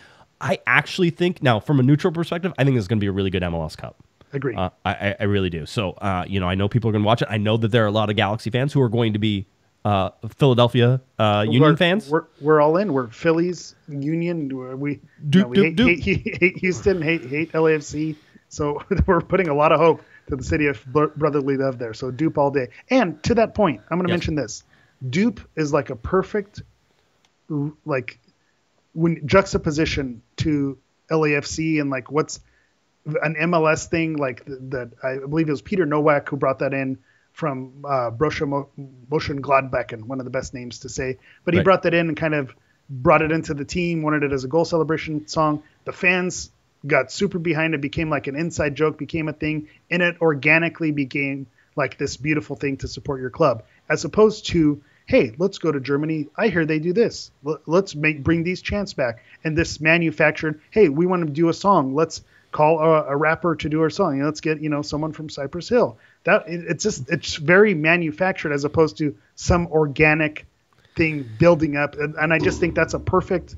I actually think, now, from a neutral perspective, I think this is going to be a really good M L S Cup. Agreed. Uh, I, I really do. So, uh, you know, I know people are going to watch it. I know that there are a lot of Galaxy fans who are going to be uh, Philadelphia uh, Union we're, fans. We're, we're all in. We're Phillies, Union. We, do, you know, we do, hate, do. Hate, hate Houston, hate, hate L A F C. So we're putting a lot of hope to the city of brotherly love there. So dupe all day. And to that point, I'm going to yes. mention this. Dupe is like a perfect, like, when juxtaposition to L A F C and like what's an M L S thing, like th that I believe it was Peter Nowak who brought that in from uh, Borussia Mo Mönchengladbach, one of the best names to say, but he right. brought that in and kind of brought it into the team, wanted it as a goal celebration song. The fans got super behind it, became like an inside joke, became a thing, and it organically became like this beautiful thing to support your club, as opposed to, hey, let's go to Germany. I hear they do this. Let's make bring these chants back. And this manufactured, hey, we want to do a song. Let's call a, a rapper to do our song. You know, let's get, you know, someone from Cypress Hill. That it, it's just it's very manufactured as opposed to some organic thing building up. And, and I just think that's a perfect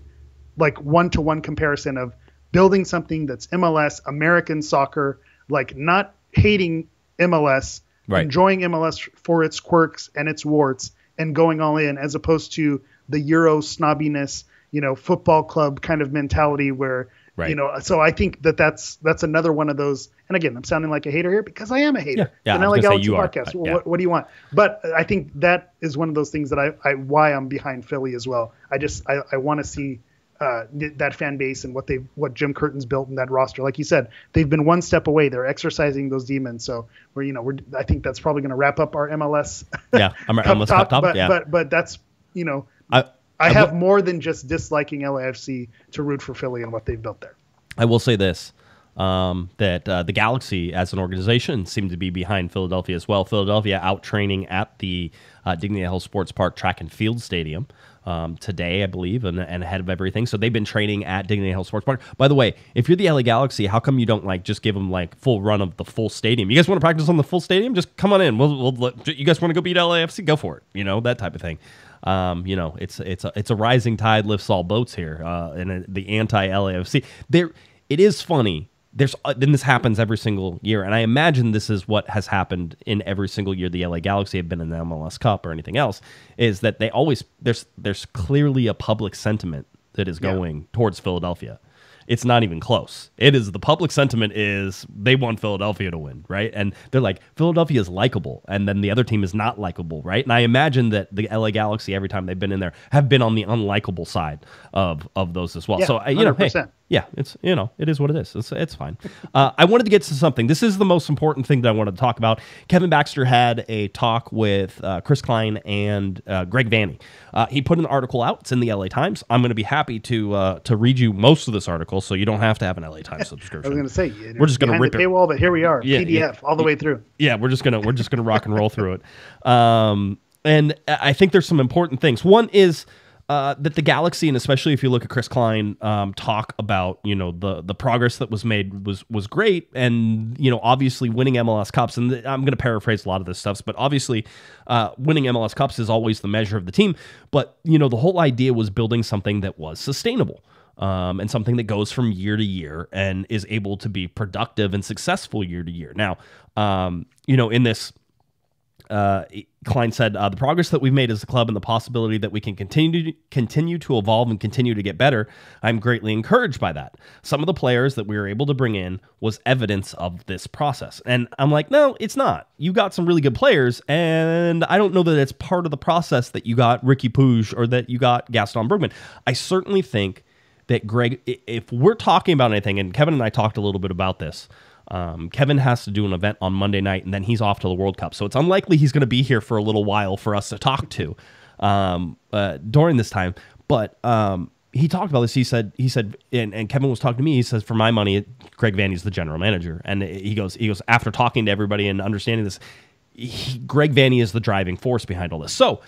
like one-to-one comparison of building something that's M L S, American soccer, like not hating M L S, right. enjoying M L S for its quirks and its warts, and going all in, as opposed to the Euro snobbiness, you know, football club kind of mentality where, right. you know, so I think that that's, that's another one of those. And again, I'm sounding like a hater here because I am a hater. Yeah. yeah I was gonna say you are. Podcast. Well, yeah. what, what do you want? But I think that is one of those things that I, I why I'm behind Philly as well. I just, I, I want to see uh, that fan base and what they, what Jim Curtin's built in that roster. Like you said, they've been one step away. They're exercising those demons. So we're, you know, we're, I think that's probably going to wrap up our M L S. Yeah. I'm cup M L S top, top. But, yeah. but, but that's, you know, I, I have I more than just disliking L A F C to root for Philly and what they've built there. I will say this, um, that, uh, the Galaxy as an organization seemed to be behind Philadelphia as well. Philadelphia out training at the, uh, Dignity Health Sports Park track and field stadium. Um, today, I believe, and, and ahead of everything. So they've been training at Dignity Health Sports Park. By the way, if you're the L A Galaxy, how come you don't like just give them like full run of the full stadium? You guys want to practice on the full stadium? Just come on in. We'll, we'll you guys want to go beat L A F C? Go for it. You know, that type of thing. Um, you know, it's it's a it's a rising tide lifts all boats here. Uh, and uh, the anti-L A F C. There, it is funny. There's uh, then this happens every single year, and I imagine this is what has happened in every single year the L A Galaxy have been in the M L S Cup or anything else, is that they always there's there's clearly a public sentiment that is going yeah. towards Philadelphia. It's not even close. It is the public sentiment is they want Philadelphia to win, right? And they're like, Philadelphia is likable, and then the other team is not likable, right? And I imagine that the L A Galaxy, every time they've been in there, have been on the unlikable side of of those as well. Yeah, so I, you one hundred percent. Know, hey, yeah, it's you know, it is what it is. It's it's fine. Uh, I wanted to get to something. This is the most important thing that I wanted to talk about. Kevin Baxter had a talk with uh, Chris Klein and uh, Greg Vanney. Uh, he put an article out. It's in the L A Times. I'm going to be happy to uh, to read you most of this article, so you don't have to have an L A Times subscription. I was going to say, you know, we're just going to rip the paywall, it. But here we are, yeah, P D F yeah, all the way through. Yeah, we're just going to we're just going to rock and roll through it. Um, and I think there's some important things. One is uh, that the Galaxy, and especially if you look at Chris Klein, um, talk about you know the the progress that was made was was great, and you know obviously winning M L S Cups. And I'm going to paraphrase a lot of this stuff, but obviously uh, winning M L S Cups is always the measure of the team. But you know the whole idea was building something that was sustainable. Um, and something that goes from year to year and is able to be productive and successful year to year. Now, um, you know, in this Uh, Klein said, uh, the progress that we've made as a club and the possibility that we can continue to, continue to evolve and continue to get better, I'm greatly encouraged by that. Some of the players that we were able to bring in was evidence of this process. And I'm like, no, it's not. You got some really good players, and I don't know that it's part of the process that you got Riqui Puig or that you got Gaston Brugman. I certainly think that Greg, if we're talking about anything, and Kevin and I talked a little bit about this, Um, Kevin has to do an event on Monday night, and then he's off to the World Cup. So it's unlikely he's going to be here for a little while for us to talk to um, uh, during this time. But um, he talked about this. He said, he said, and, and Kevin was talking to me. He says, for my money, Greg Vanney's the general manager. And he goes, he goes after talking to everybody and understanding this, he, Greg Vanney is the driving force behind all this. So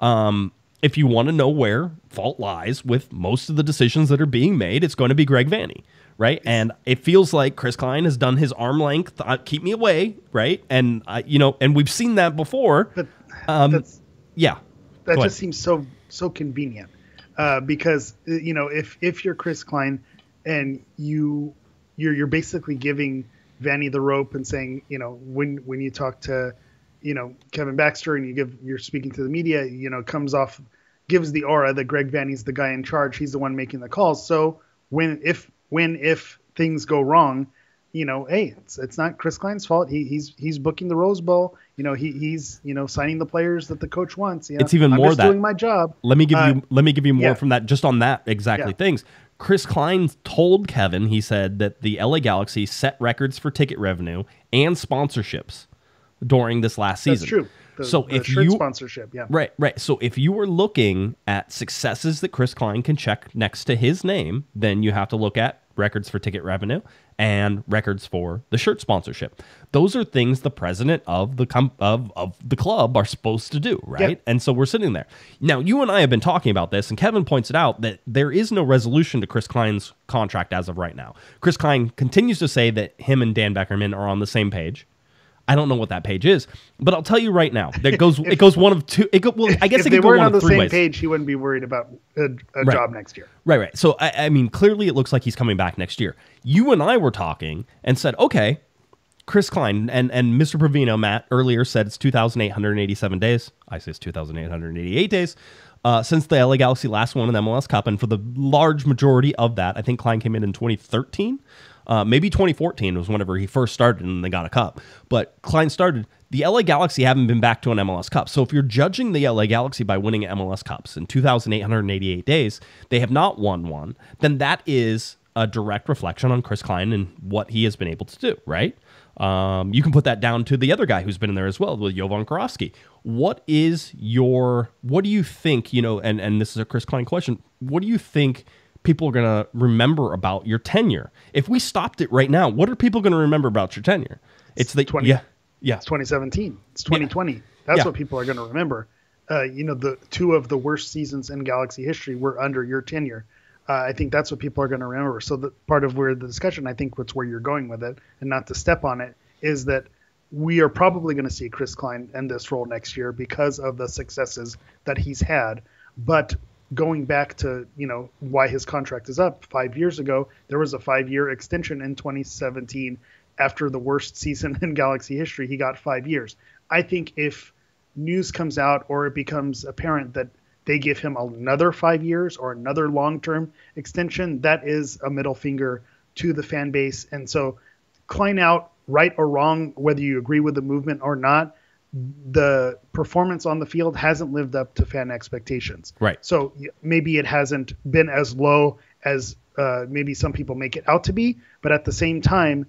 um, if you want to know where fault lies with most of the decisions that are being made, it's going to be Greg Vanney. Right. And it feels like Chris Klein has done his arm length, uh, keep me away. Right. And, uh, you know, and we've seen that before. But um, that's, yeah, that just seems so, so convenient uh, because, you know, if if you're Chris Klein and you you're, you're basically giving Vanney the rope and saying, you know, when when you talk to, you know, Kevin Baxter and you give you're speaking to the media, you know, comes off, gives the aura that Greg Vanney's the guy in charge. He's the one making the calls. So when if when, if things go wrong, you know, hey, it's, it's not Chris Klein's fault. He, he's he's booking the Rose Bowl. You know, he he's you know signing the players that the coach wants. You know? It's even I'm more just that doing my job. Let me give uh, you let me give you more yeah. from that. Just on that exactly yeah. things. Chris Klein told Kevin, he said that the L A Galaxy set records for ticket revenue and sponsorships during this last season. That's true. The, so the if you sponsorship, yeah, right, right. So if you were looking at successes that Chris Klein can check next to his name, then you have to look at records for ticket revenue and records for the shirt sponsorship. Those are things the president of the com of, of the club are supposed to do, right? Yep. And so we're sitting there. Now, you and I have been talking about this, and Kevin points it out that there is no resolution to Chris Klein's contract as of right now. Chris Klein continues to say that him and Dan Beckerman are on the same page. I don't know what that page is, but I'll tell you right now. That goes. if, it goes one of two. It go, well, I guess if it could they go weren't one on the same ways. Page, he wouldn't be worried about a, a right. job next year. Right, right. So I, I mean, clearly, it looks like he's coming back next year. You and I were talking and said, okay, Chris Klein and and Mister Provino, Matt earlier said it's two thousand eight hundred eighty-seven days. I say it's two thousand eight hundred eighty-eight days uh, since the L A Galaxy last won an M L S Cup, and for the large majority of that, I think Klein came in in twenty thirteen. Uh, maybe twenty fourteen was whenever he first started and they got a cup. But Klein started, the L A Galaxy haven't been back to an M L S Cup. So if you're judging the L A Galaxy by winning M L S Cups in two thousand eight hundred eighty-eight days, they have not won one, then that is a direct reflection on Chris Klein and what he has been able to do, right? Um, you can put that down to the other guy who's been in there as well, with Jovan Karofsky. What is your, what do you think, you know, and, and this is a Chris Klein question, what do you think people are going to remember about your tenure? If we stopped it right now, what are people going to remember about your tenure? It's, it's the twenty, yeah, yeah. It's twenty seventeen. It's twenty twenty. Yeah. That's yeah. what people are going to remember. Uh, you know, the two of the worst seasons in Galaxy history were under your tenure. Uh, I think that's what people are going to remember. So the part of where the discussion, I think what's where you're going with it and not to step on it, is that we are probably going to see Chris Klein in this role next year because of the successes that he's had. But going back to, you know, why his contract is up five years ago, there was a five-year extension in twenty seventeen. After the worst season in Galaxy history, he got five years. I think if news comes out or it becomes apparent that they give him another five years or another long-term extension, that is a middle finger to the fan base. And so Klein out, right or wrong, whether you agree with the movement or not, the performance on the field hasn't lived up to fan expectations. Right. So maybe it hasn't been as low as uh, maybe some people make it out to be, but at the same time,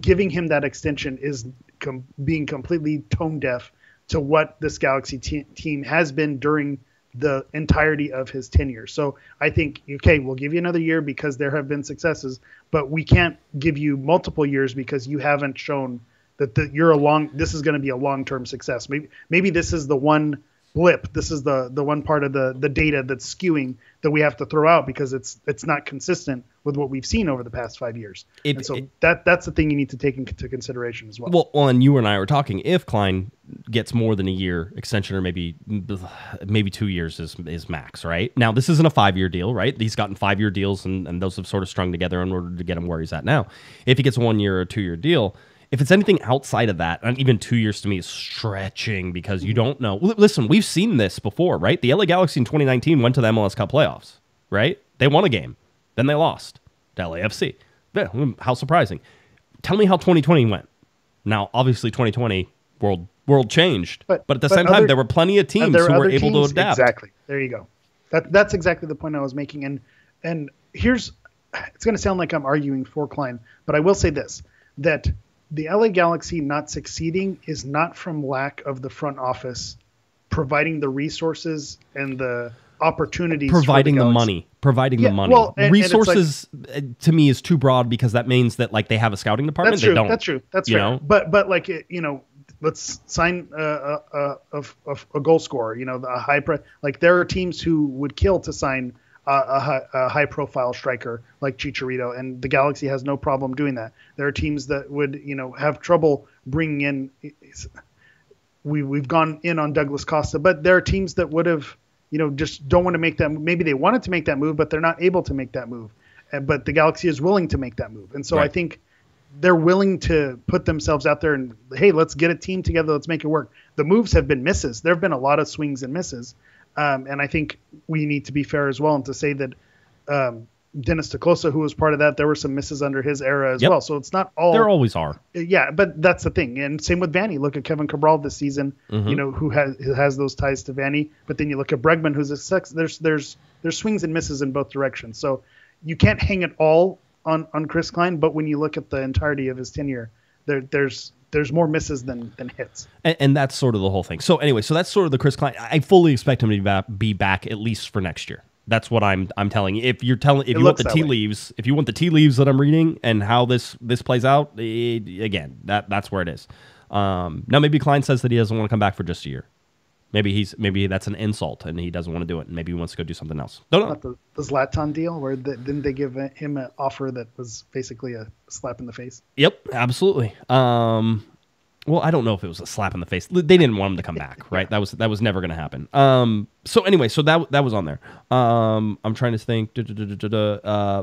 giving him that extension is com being completely tone deaf to what this Galaxy te team has been during the entirety of his tenure. So I think, okay, we'll give you another year because there have been successes, but we can't give you multiple years because you haven't shown that the, you're a long, this is going to be a long-term success. Maybe, maybe this is the one blip. This is the, the one part of the, the data that's skewing that we have to throw out because it's, it's not consistent with what we've seen over the past five years. It, and so it, that, that's the thing you need to take into consideration as well. Well, on you and I were talking, if Klein gets more than a year extension or maybe, maybe two years is, is max, right? Now, this isn't a five-year deal, right? He's gotten five-year deals and, and those have sort of strung together in order to get him where he's at now. If he gets a one-year or two-year deal, If it's anything outside of that, and even two years to me is stretching because you don't know. Listen, we've seen this before, right? The L A Galaxy in twenty nineteen went to the M L S Cup playoffs, right? They won a game. Then they lost to L A F C. Yeah, how surprising. Tell me how twenty twenty went. Now, obviously, twenty twenty, world world changed. But, but at the but same other, time, there were plenty of teams who were able teams, to adapt. Exactly. There you go. That, that's exactly the point I was making. And, and here's... It's going to sound like I'm arguing for Klein, but I will say this, that the L A Galaxy not succeeding is not from lack of the front office providing the resources and the opportunities. Providing the, the money. Providing yeah, the money. Well, and, resources, and like, to me, is too broad because that means that like they have a scouting department. That's true. They don't, that's true. That's true. But, but like, it, you know, let's sign a, a, a, a, a goal scorer, you know, a high pre- like there are teams who would kill to sign Uh, a, a high-profile striker like Chicharito, and the Galaxy has no problem doing that. There are teams that would, you know, have trouble bringing in. We we've gone in on Douglas Costa, but there are teams that would have, you know, just don't want to make that. Maybe they wanted to make that move, but they're not able to make that move. Uh, but the Galaxy is willing to make that move, and so right. I think they're willing to put themselves out there and hey, let's get a team together, let's make it work. The moves have been misses. There have been a lot of swings and misses. Um, and I think we need to be fair as well and to say that um, Dennis Tocosa, who was part of that, there were some misses under his era as yep. well. So it's not all – there always are. Yeah, but that's the thing. And same with Vanney. Look at Kevin Cabral this season, mm-hmm. you know, who has has those ties to Vanney. But then you look at Brugman, who's a sex – there's there's there's swings and misses in both directions. So you can't hang it all on, on Chris Klein, but when you look at the entirety of his tenure, there there's – There's more misses than than hits. And, and that's sort of the whole thing. So anyway, so that's sort of the Chris Klein. I fully expect him to be back, be back at least for next year. That's what I'm I'm telling you. If you're telling if it you want the tea way. leaves, if you want the tea leaves that I'm reading and how this this plays out, it, again, that that's where it is. Um, now maybe Klein says that he doesn't want to come back for just a year. Maybe he's maybe that's an insult and he doesn't want to do it. And maybe he wants to go do something else. Don't know. The, the Zlatan deal where the, didn't they give him an offer that was basically a slap in the face? Yep, absolutely. Um, well, I don't know if it was a slap in the face. They didn't want him to come back, right? That was that was never going to happen. Um, so anyway, so that that was on there. Um, I'm trying to think. Da, da, da, da, da, uh,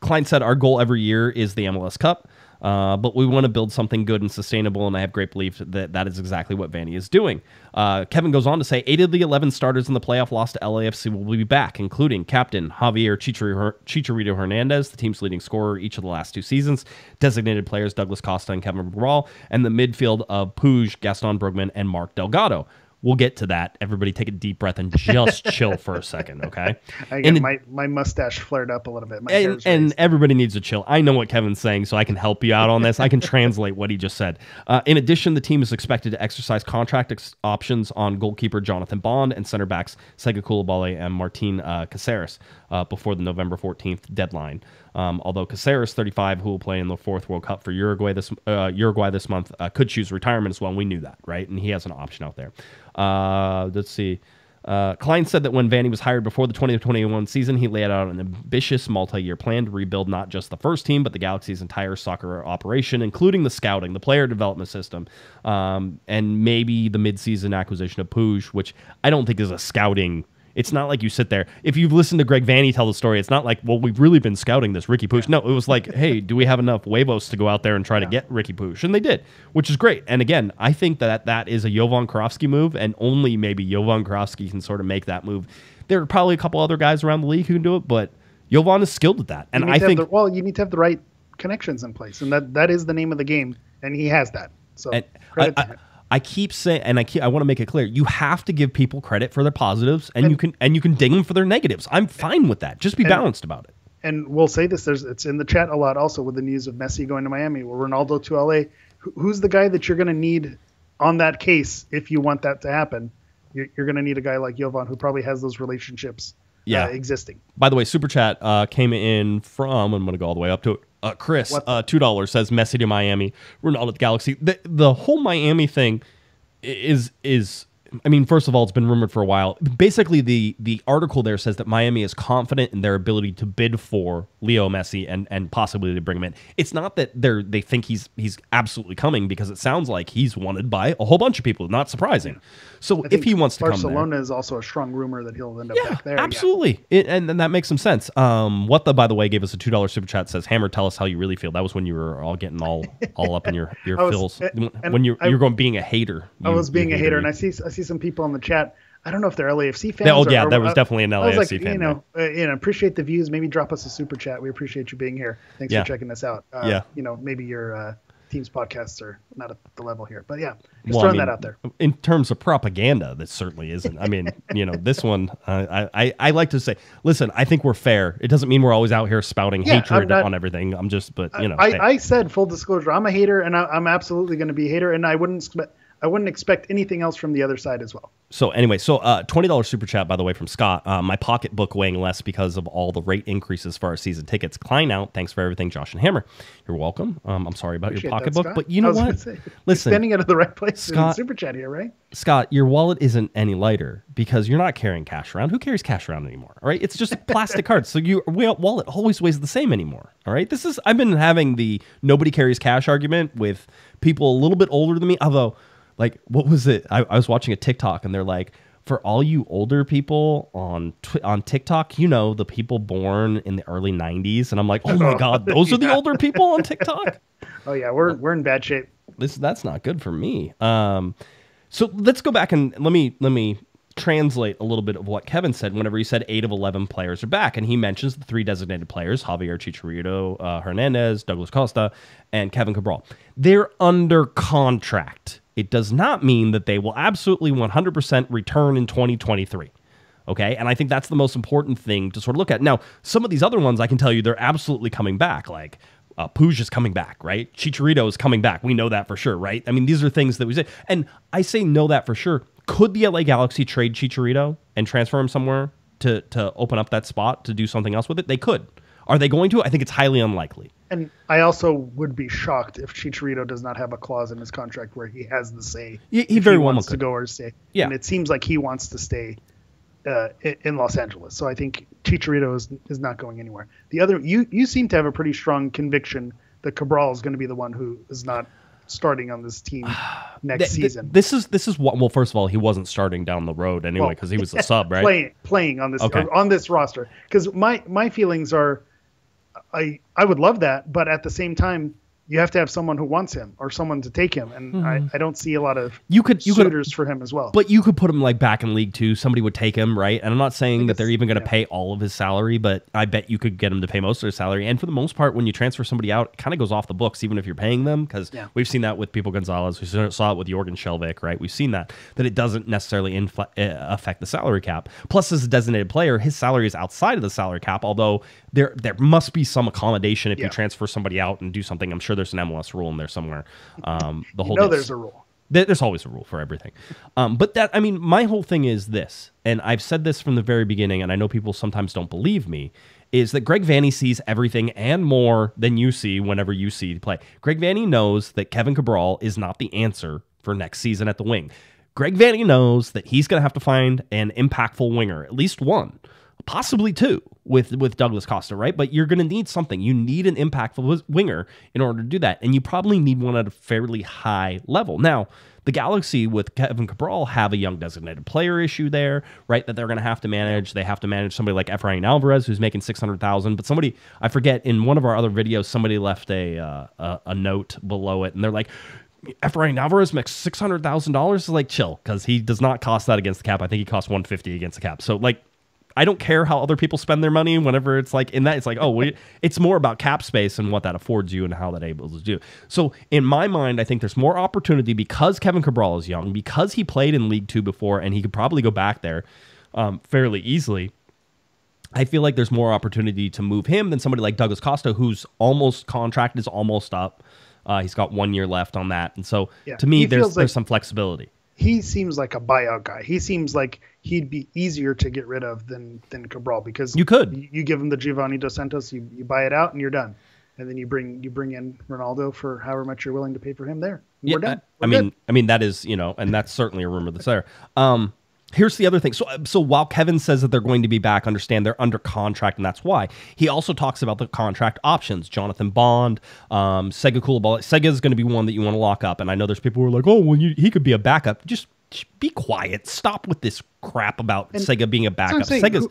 Klein said our goal every year is the M L S Cup. Uh, but we want to build something good and sustainable, and I have great belief that that is exactly what Vanney is doing. Uh, Kevin goes on to say, eight of the eleven starters in the playoff loss to L A F C will be back, including captain Javier Chicharito Hernandez, the team's leading scorer each of the last two seasons, designated players Douglas Costa and Kevin Cabral, and the midfield of Puig, Gaston Brugman, and Mark Delgado. We'll get to that. Everybody take a deep breath and just chill for a second, okay? I get and, my, my mustache flared up a little bit. My and and everybody needs to chill. I know what Kevin's saying, so I can help you out on this. I can translate what he just said. Uh, in addition, the team is expected to exercise contract ex- options on goalkeeper Jonathan Bond and center backs Sega Coulibaly and Martin uh, Caceres uh, before the November fourteenth deadline. Um, although Caceres, thirty-five, who will play in the fourth World Cup for Uruguay this uh, Uruguay this month, uh, could choose retirement as well. And we knew that, right? And he has an option out there. Uh, let's see. Uh, Klein said that when Vanney was hired before the twenty twenty-one season, he laid out an ambitious multi-year plan to rebuild not just the first team, but the Galaxy's entire soccer operation, including the scouting, the player development system, um, and maybe the mid-season acquisition of Puig, which I don't think is a scouting. It's not like you sit there. If you've listened to Greg Vanney tell the story, it's not like, well, we've really been scouting this Riqui Puig. No, it was like, hey, do we have enough huevos to go out there and try yeah. to get Riqui Puig? And they did, which is great. And again, I think that that is a Jovan Karofsky move, and only maybe Jovan Karofsky can sort of make that move. There are probably a couple other guys around the league who can do it, but Jovan is skilled at that. And I think... The, well, you need to have the right connections in place, and that, that is the name of the game, and he has that. So credit I, to him. I, I keep saying, and I keep, I want to make it clear, you have to give people credit for their positives, and, and you can and you can ding them for their negatives. I'm fine with that. Just be and, balanced about it. And we'll say this: there's it's in the chat a lot also with the news of Messi going to Miami, or Ronaldo to L A. Who's the guy that you're going to need on that case if you want that to happen? You're, you're going to need a guy like Jovan who probably has those relationships yeah. uh, existing. By the way, super chat uh, came in from. I'm going to go all the way up to it. Uh, Chris, uh, two dollars says Messi to Miami, Ronaldo to Galaxy. The, the whole Miami thing is is I mean, first of all, it's been rumored for a while. Basically, the the article there says that Miami is confident in their ability to bid for Leo Messi and and possibly to bring him in. It's not that they're they think he's he's absolutely coming, because it sounds like he's wanted by a whole bunch of people. Not surprising. So if he wants to come, Barcelona is also a strong rumor that he'll end up yeah, back there. Absolutely. Yeah, absolutely, and and that makes some sense. Um, what the by the way gave us a two dollar super chat, says, Hammer, tell us how you really feel. That was when you were all getting all all up in your your was, fills and when you you're going being a hater. You, I was being a hater, hater and I see I see some people in the chat. I don't know if they're L A F C fans. Oh, yeah, or, or, that was definitely an L A F C like, fan. You know, uh, you know, appreciate the views. Maybe drop us a super chat. We appreciate you being here. Thanks yeah. for checking this out. Uh, yeah. You know, maybe your uh, team's podcasts are not at the level here. But, yeah, just well, throwing I mean, that out there. In terms of propaganda, that certainly isn't. I mean, you know, this one, uh, I, I, I like to say, listen, I think we're fair. It doesn't mean we're always out here spouting yeah, hatred not, on everything. I'm just, but, you know. I, hey. I said, full disclosure, I'm a hater, and I, I'm absolutely going to be a hater, and I wouldn't – I wouldn't expect anything else from the other side as well. So anyway, so uh, twenty dollar super chat, by the way, from Scott. Uh, my pocketbook weighing less because of all the rate increases for our season tickets. Klein out. Thanks for everything, Josh and Hammer. You're welcome. Um, I'm sorry about Appreciate your pocketbook, but you know what? Say, listen, standing out of the right place, Scott, in the super chat here, right? Scott, your wallet isn't any lighter because you're not carrying cash around. Who carries cash around anymore? All right, it's just plastic cards. So your wallet always weighs the same anymore. All right, this is I've been having the nobody carries cash argument with people a little bit older than me, although. Like, what was it? I, I was watching a TikTok, and they're like, for all you older people on tw on TikTok, you know, the people born in the early nineties. And I'm like, oh, my oh, God, those yeah. are the older people on TikTok? Oh, yeah, we're, we're in bad shape. This That's not good for me. Um, so let's go back and let me let me translate a little bit of what Kevin said whenever he said eight of eleven players are back. And he mentions the three designated players, Javier Chicharito uh, Hernandez, Douglas Costa, and Kevin Cabral. They're under contract. It does not mean that they will absolutely one hundred percent return in twenty twenty-three, okay? And I think that's the most important thing to sort of look at. Now, some of these other ones, I can tell you, they're absolutely coming back. Like, uh, Puig is coming back, right? Chicharito is coming back. We know that for sure, right? I mean, these are things that we say. And I say know that for sure. Could the L A Galaxy trade Chicharito and transfer him somewhere to, to open up that spot to do something else with it? They could. Are they going to? I think it's highly unlikely. And I also would be shocked if Chicharito does not have a clause in his contract where he has the say. He, he very well wants to go or stay. Yeah. And it seems like he wants to stay uh, in Los Angeles. So I think Chicharito is, is not going anywhere. The other, you, you seem to have a pretty strong conviction that Cabral is going to be the one who is not starting on this team next th th season. This is this is what. Well, first of all, he wasn't starting down the road anyway because well, he was a sub, right? Playing playing on this okay. on this roster. Because my my feelings are. I, I would love that, but at the same time, you have to have someone who wants him or someone to take him, and mm-hmm. I, I don't see a lot of you could, you suitors could, for him as well. But you could put him like back in League Two. Somebody would take him, right? And I'm not saying that they're even going to yeah. pay all of his salary, but I bet you could get him to pay most of his salary. And for the most part, when you transfer somebody out, it kind of goes off the books, even if you're paying them, because yeah. we've seen that with People Gonzalez. We saw it with Jorgen Shelvik, right? We've seen that, that it doesn't necessarily affect the salary cap. Plus, as a designated player, his salary is outside of the salary cap, although there, there must be some accommodation if yeah. you transfer somebody out and do something. I'm sure there's an M L S rule in there somewhere. Um, the whole you know there's a rule. There's always a rule for everything. Um, but that, I mean, my whole thing is this, and I've said this from the very beginning, and I know people sometimes don't believe me, is that Greg Vanney sees everything and more than you see whenever you see the play. Greg Vanney knows that Kevin Cabral is not the answer for next season at the wing. Greg Vanney knows that he's going to have to find an impactful winger, at least one. Possibly two with with Douglas Costa, right? But you're going to need something. You need an impactful winger in order to do that, and you probably need one at a fairly high level. Now, the Galaxy with Kevin Cabral have a young designated player issue there, right? That they're going to have to manage. They have to manage somebody like Efrain Alvarez, who's making six hundred thousand. But somebody, I forget, in one of our other videos, somebody left a uh, a, a note below it, and they're like, Efrain Alvarez makes six hundred thousand dollars. Is like chill, because he does not cost that against the cap. I think he costs one fifty against the cap. So like. I don't care how other people spend their money whenever it's like in that. It's like, oh, well, it's more about cap space and what that affords you and how that able to do. So in my mind, I think there's more opportunity because Kevin Cabral is young, because he played in League Two before and he could probably go back there um, fairly easily. I feel like there's more opportunity to move him than somebody like Douglas Costa, who's almost contract is almost up. Uh, he's got one year left on that. And so yeah, to me, there's, like there's some flexibility. He seems like a buyout guy. He seems like he'd be easier to get rid of than than Cabral because you could you give him the Giovanni dos Santos, you, you buy it out and you're done. and then you bring you bring in Ronaldo for however much you're willing to pay for him there. And yeah, we're done. We're I mean, good. I mean that is, you know, and that's certainly a rumor that's there. Um, here's the other thing. So, so while Kevin says that they're going to be back, understand they're under contract, and that's why he also talks about the contract options. Jonathan Bond, um, Sega Coulibaly. Sega is going to be one that you want to lock up, and I know there's people who are like, oh, well, you, he could be a backup. Just, just be quiet. Stop with this crap about and Sega being a backup. Saying, Sega's,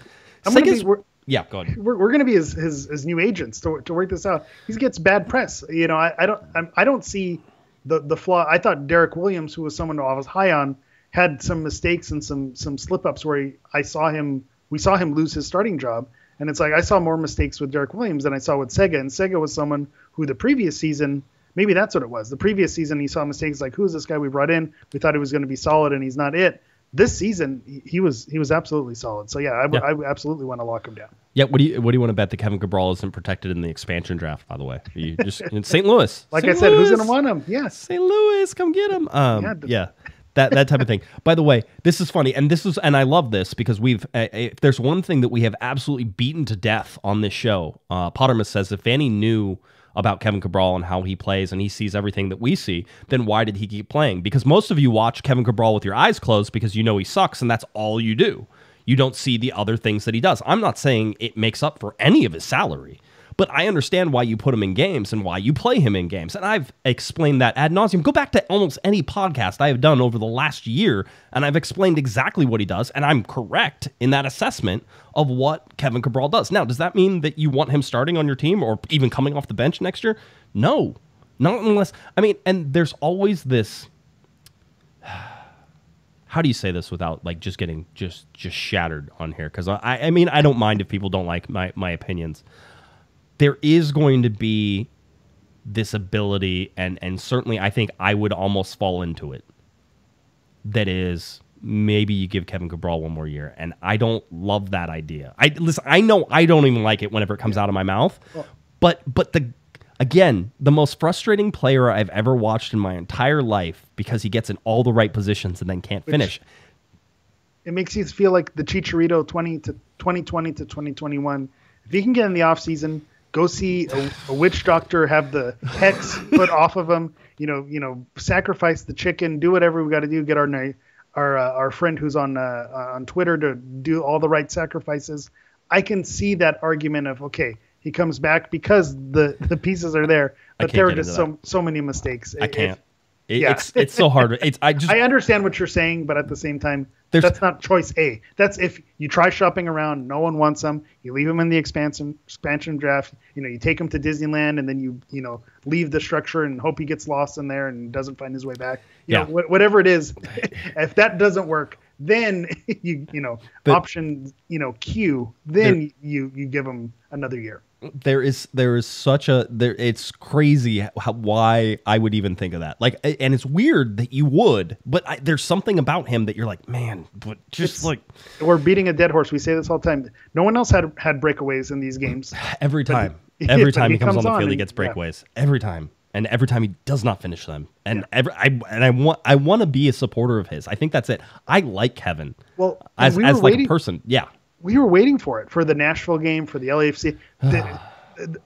I'm Sega's. Be, yeah, go ahead. We're, we're going to be his, his his new agents to to work this out. He gets bad press. You know, I, I don't I'm, I don't see the the flaw. I thought Derek Williams, who was someone I was high on, had some mistakes and some some slip ups where he, I saw him. We saw him lose his starting job, and it's like I saw more mistakes with Derek Williams than I saw with Sega. And Sega was someone who the previous season, maybe that's what it was. The previous season he saw mistakes like, who's this guy we brought in? We thought he was going to be solid, and he's not it. This season, he was he was absolutely solid. So yeah, I, yeah. I absolutely want to lock him down. Yeah, what do you what do you want to bet that Kevin Cabral isn't protected in the expansion draft? By the way, you just Saint Louis. Like Saint I said, Louis. Who's going to want him? Yeah, Saint Louis, come get him. Um, yeah, yeah, that that type of thing. By the way, this is funny, and this is and I love this because we've uh, if there's one thing that we have absolutely beaten to death on this show, uh, Pottermas says if Vanney knew about Kevin Cabral and how he plays and he sees everything that we see, then why did he keep playing? Because most of you watch Kevin Cabral with your eyes closed because you know he sucks and that's all you do. You don't see the other things that he does. I'm not saying it makes up for any of his salary, but I understand why you put him in games and why you play him in games. And I've explained that ad nauseum. Go back to almost any podcast I have done over the last year, and I've explained exactly what he does, and I'm correct in that assessment of what Kevin Cabral does. Now, does that mean that you want him starting on your team or even coming off the bench next year? No, not unless, I mean, and there's always this, how do you say this without like just getting just just shattered on here? Because I, I mean, I don't mind if people don't like my, my opinions. There is going to be this ability, and, and certainly I think I would almost fall into it, that is maybe you give Kevin Cabral one more year, and I don't love that idea. I listen, I know I don't even like it whenever it comes out of my mouth, but but the again, the most frustrating player I've ever watched in my entire life because he gets in all the right positions and then can't finish. It makes you feel like the Chicharito twenty to twenty twenty to twenty twenty-one. If you can get in the offseason, go see a, a witch doctor, have the hex put off of him, you know, you know, sacrifice the chicken, do whatever we got to do, get our our uh, our friend who's on uh, on Twitter to do all the right sacrifices. I can see that argument of, okay, he comes back because the, the pieces are there, but there are just so that. so many mistakes. I can't. If, It, yeah. It's it's so hard. It's I just I understand what you're saying, but at the same time, that's not choice A. That's if you try shopping around, no one wants them. You leave them in the expansion expansion draft. You know, you take them to Disneyland, and then you you know leave the structure and hope he gets lost in there and doesn't find his way back. You yeah. know, wh whatever it is, if that doesn't work, then you you know but option you know Q. Then you you give them another year. There is there is such a there. It's crazy how, why I would even think of that. Like, and it's weird that you would, but I, there's something about him that you're like, man, but just it's, like we're beating a dead horse. We say this all the time. No one else had had breakaways in these games. Every time, but, every time he, he comes, comes on the field, and, he gets breakaways. Yeah. Every time, and every time he does not finish them. And yeah. every I and I want I want to be a supporter of his. I think that's it. I like Kevin. Well, as we as like waiting. a person, yeah. We were waiting for it, for the Nashville game, for the L A F C. The,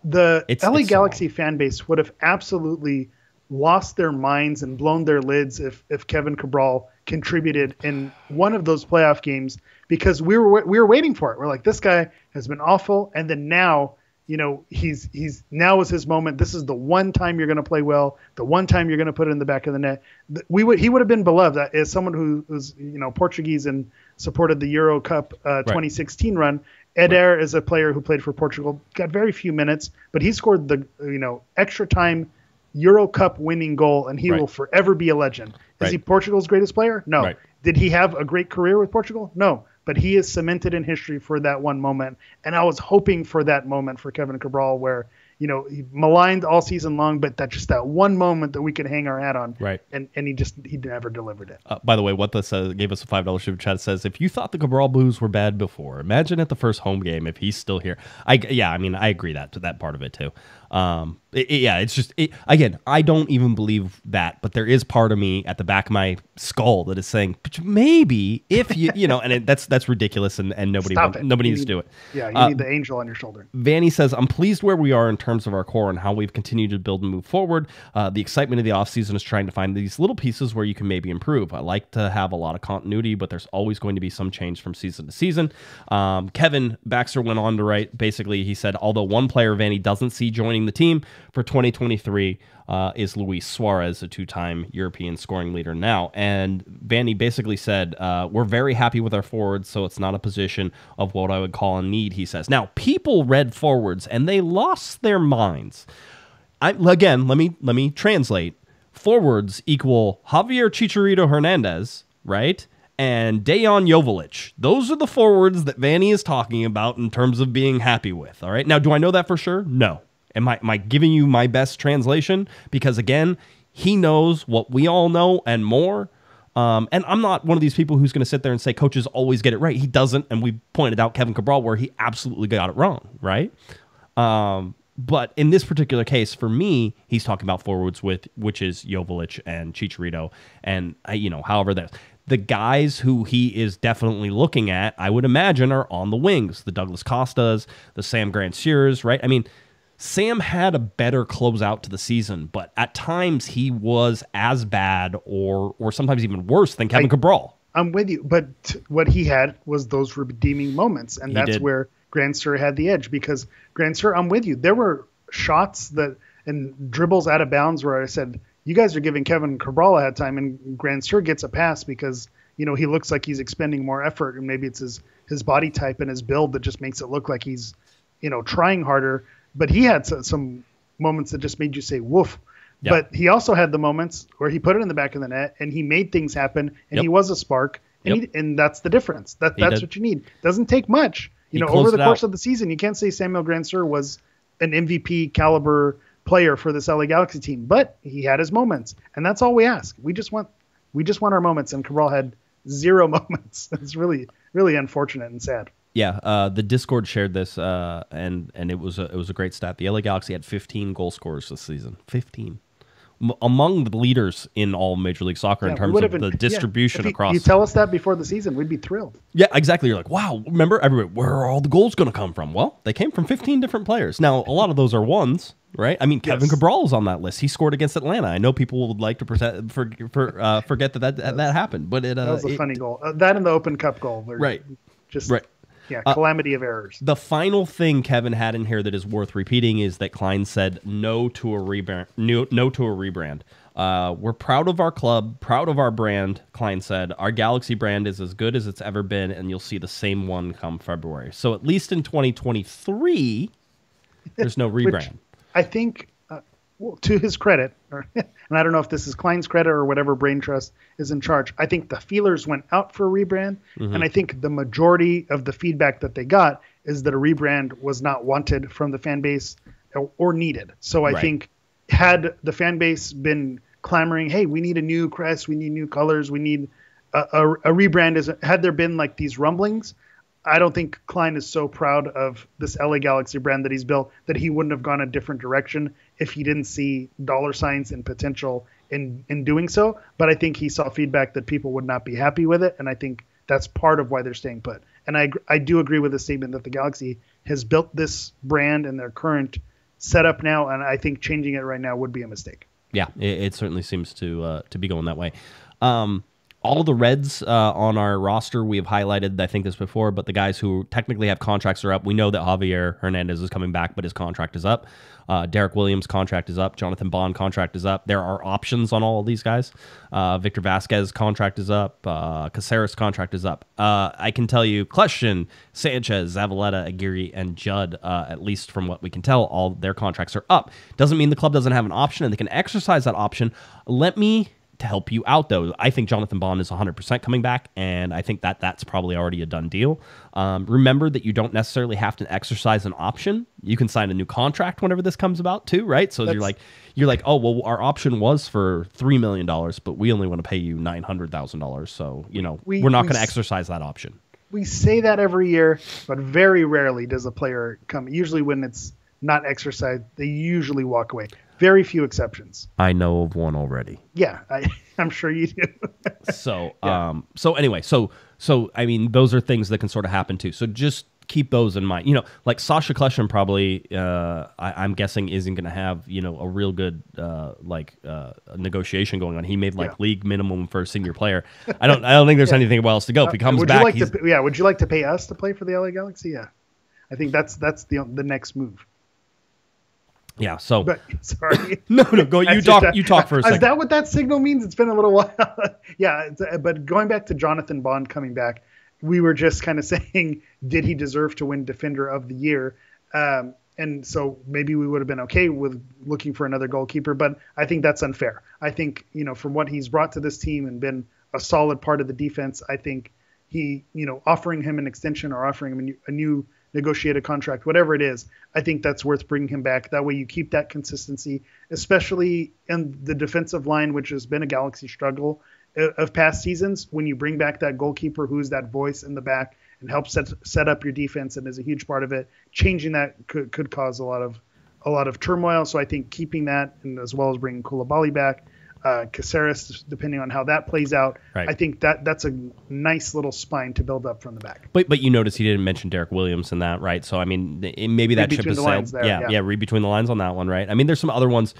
the it's, L A it's Galaxy so fan base would have absolutely lost their minds and blown their lids if, if Kevin Cabral contributed in one of those playoff games, because we were we were waiting for it. We're like, this guy has been awful, and then now, you know, he's he's now is his moment. This is the one time you're going to play well, the one time you're going to put it in the back of the net. We would he would have been beloved as someone who was, you know, Portuguese and supported the Euro Cup uh, twenty sixteen right. run. Eder right. is a player who played for Portugal, got very few minutes, but he scored the, you know, extra time Euro Cup winning goal, and he right. will forever be a legend. Right. Is he Portugal's greatest player? No. Right. Did he have a great career with Portugal? No. But he is cemented in history for that one moment. And I was hoping for that moment for Kevin Cabral where, you know, he maligned all season long, but that just that one moment that we could hang our hat on. Right. And and he just he never delivered it. Uh, by the way, what this uh, gave us a five dollar super chat says, if you thought the Cabral Blues were bad before, imagine at the first home game if he's still here. I yeah, I mean, I agree that to that part of it too. Um, it, it, yeah, it's just, it, again, I don't even believe that, but there is part of me at the back of my skull that is saying, maybe if you, you know, and it, that's, that's ridiculous. And, and nobody, wants, nobody you needs need, to do it. Yeah. You uh, need the angel on your shoulder. Vanney says, I'm pleased where we are in terms of our core and how we've continued to build and move forward. Uh, the excitement of the off season is trying to find these little pieces where you can maybe improve. I like to have a lot of continuity, but there's always going to be some change from season to season. Um, Kevin Baxter went on to write, basically, he said, although one player Vanney doesn't see joining the team for twenty twenty-three uh, is Luis Suarez, a two-time European scoring leader now. And Vanney basically said, uh, we're very happy with our forwards, so it's not a position of what I would call a need, he says. Now, people read forwards, and they lost their minds. I, again, let me, let me translate. Forwards equal Javier Chicharito Hernandez, right? And Dejan Joveljić. Those are the forwards that Vanney is talking about in terms of being happy with, all right? Now, do I know that for sure? No. Am I, am I giving you my best translation? Because, again, he knows what we all know and more. Um, and I'm not one of these people who's going to sit there and say coaches always get it right. He doesn't, and we pointed out Kevin Cabral where he absolutely got it wrong, right? Um, but in this particular case, for me, he's talking about forwards, with which is Joveljić and Chicharito and, you know, however that is. The guys who he is definitely looking at, I would imagine, are on the wings. The Douglas Costas, the Sam Grandsir's, right? I mean, Sam had a better closeout to the season, but at times he was as bad or or sometimes even worse than Kevin I, Cabral. I'm with you, but what he had was those redeeming moments, and he that's did. where Grandsir had the edge, because Grandsir, I'm with you. There were shots that and dribbles out of bounds where I said, you guys are giving Kevin Cabral a hard time, and Grandsir gets a pass because, you know, he looks like he's expending more effort, and maybe it's his, his body type and his build that just makes it look like he's, you know, trying harder. But he had some moments that just made you say, woof. Yep. But he also had the moments where he put it in the back of the net and he made things happen, and yep. he was a spark. And, yep. he, and that's the difference. That he That's did. what you need. Doesn't take much. You he know, over the course out. of the season, you can't say Samuel Grandsir was an M V P caliber player for this L A Galaxy team, but he had his moments. And that's all we ask. We just want, we just want our moments. And Cabral had zero moments. It's really, really unfortunate and sad. Yeah, uh, the Discord shared this, uh, and and it was a, it was a great stat. The L A Galaxy had fifteen goal scorers this season, fifteen M among the leaders in all Major League Soccer yeah, in terms of been, the distribution yeah, across. You, you tell us that before the season, we'd be thrilled. Yeah, exactly. You're like, wow. Remember, everybody, where are all the goals going to come from? Well, they came from fifteen different players. Now, a lot of those are ones. Right, I mean, Kevin yes. Cabral is on that list. He scored against Atlanta. I know people would like to present, for, for, uh, forget that that, that that happened, but it uh, that was a it, funny goal. Uh, that and the Open Cup goal, right? Just right. Yeah, calamity uh, of errors. The final thing Kevin had in here that is worth repeating is that Klein said no to a rebrand. No, no to a rebrand. Uh, we're proud of our club, proud of our brand, Klein said. Our Galaxy brand is as good as it's ever been, and you'll see the same one come February. So at least in twenty twenty-three, there's no rebrand. I think, uh, well, to his credit, or, and I don't know if this is Klein's credit or whatever brain trust is in charge, I think the feelers went out for a rebrand, mm-hmm. and I think the majority of the feedback that they got is that a rebrand was not wanted from the fan base or, or needed. So I right. think had the fan base been clamoring, hey, we need a new crest, we need new colors, we need a, a, a rebrand, is had there been like these rumblings, I don't think Klein is so proud of this L A Galaxy brand that he's built that he wouldn't have gone a different direction if he didn't see dollar signs and potential in, in doing so. But I think he saw feedback that people would not be happy with it. And I think that's part of why they're staying put. And I, I do agree with the statement that the Galaxy has built this brand and their current setup now. And I think changing it right now would be a mistake. Yeah, it, it certainly seems to, uh, to be going that way. Um, All the Reds uh, on our roster, we have highlighted, I think this before, but the guys who technically have contracts are up. We know that Javier Hernandez is coming back, but his contract is up. Uh, Derek Williams' contract is up. Jonathan Bond contract is up. There are options on all of these guys. Uh, Victor Vasquez contract is up. Uh, Caceres contract is up. Uh, I can tell you, Kljestan, Sanchez, Zavaleta, Aguirre, and Judd, uh, at least from what we can tell, all their contracts are up. Doesn't mean the club doesn't have an option, and they can exercise that option. Let me... to help you out, though, I think Jonathan Bond is one hundred percent coming back, and I think that that's probably already a done deal. Um, remember that you don't necessarily have to exercise an option. You can sign a new contract whenever this comes about, too, right? So that's, you're like, you're like, oh, well, our option was for three million dollars, but we only want to pay you nine hundred thousand dollars, so, you know, we, we're not we, going to exercise that option. We say that every year, but very rarely does a player come. Usually when it's not exercised, they usually walk away. Very few exceptions. I know of one already. Yeah, I, I'm sure you do. so, yeah. um, so anyway, so so I mean, those are things that can sort of happen too. So just keep those in mind. You know, like Sasha Kljestan probably, uh, I, I'm guessing, isn't going to have you know a real good uh, like uh, negotiation going on. He made like yeah. league minimum for a senior player. I don't, I don't think there's yeah. anything else to go. If he comes would back, you like he's... To, yeah. Would you like to pay us to play for the L A Galaxy? Yeah, I think that's that's the the next move. Yeah, so but, sorry. no, no, go. You talk. Just, uh, you talk for a second. Is that what that signal means? It's been a little while. yeah, it's, uh, but going back to Jonathan Bond coming back, we were just kind of saying, did he deserve to win Defender of the Year? Um, and so maybe we would have been okay with looking for another goalkeeper, but I think that's unfair. I think you know from what he's brought to this team and been a solid part of the defense, I think he you know offering him an extension or offering him a new, a new negotiate a contract, whatever it is, I think that's worth bringing him back. That way you keep that consistency, especially in the defensive line, which has been a Galaxy struggle of past seasons. When you bring back that goalkeeper who's that voice in the back and helps set, set up your defense and is a huge part of it, changing that could, could cause a lot of a lot of turmoil. So I think keeping that, and as well as bringing Coulibaly back, uh, Caceres, depending on how that plays out, right. I think that that's a nice little spine to build up from the back. But but you notice he didn't mention Derek Williams in that, right? So I mean, it, maybe that ship has sailed. There, yeah, yeah, yeah, read between the lines on that one, right? I mean, there's some other ones.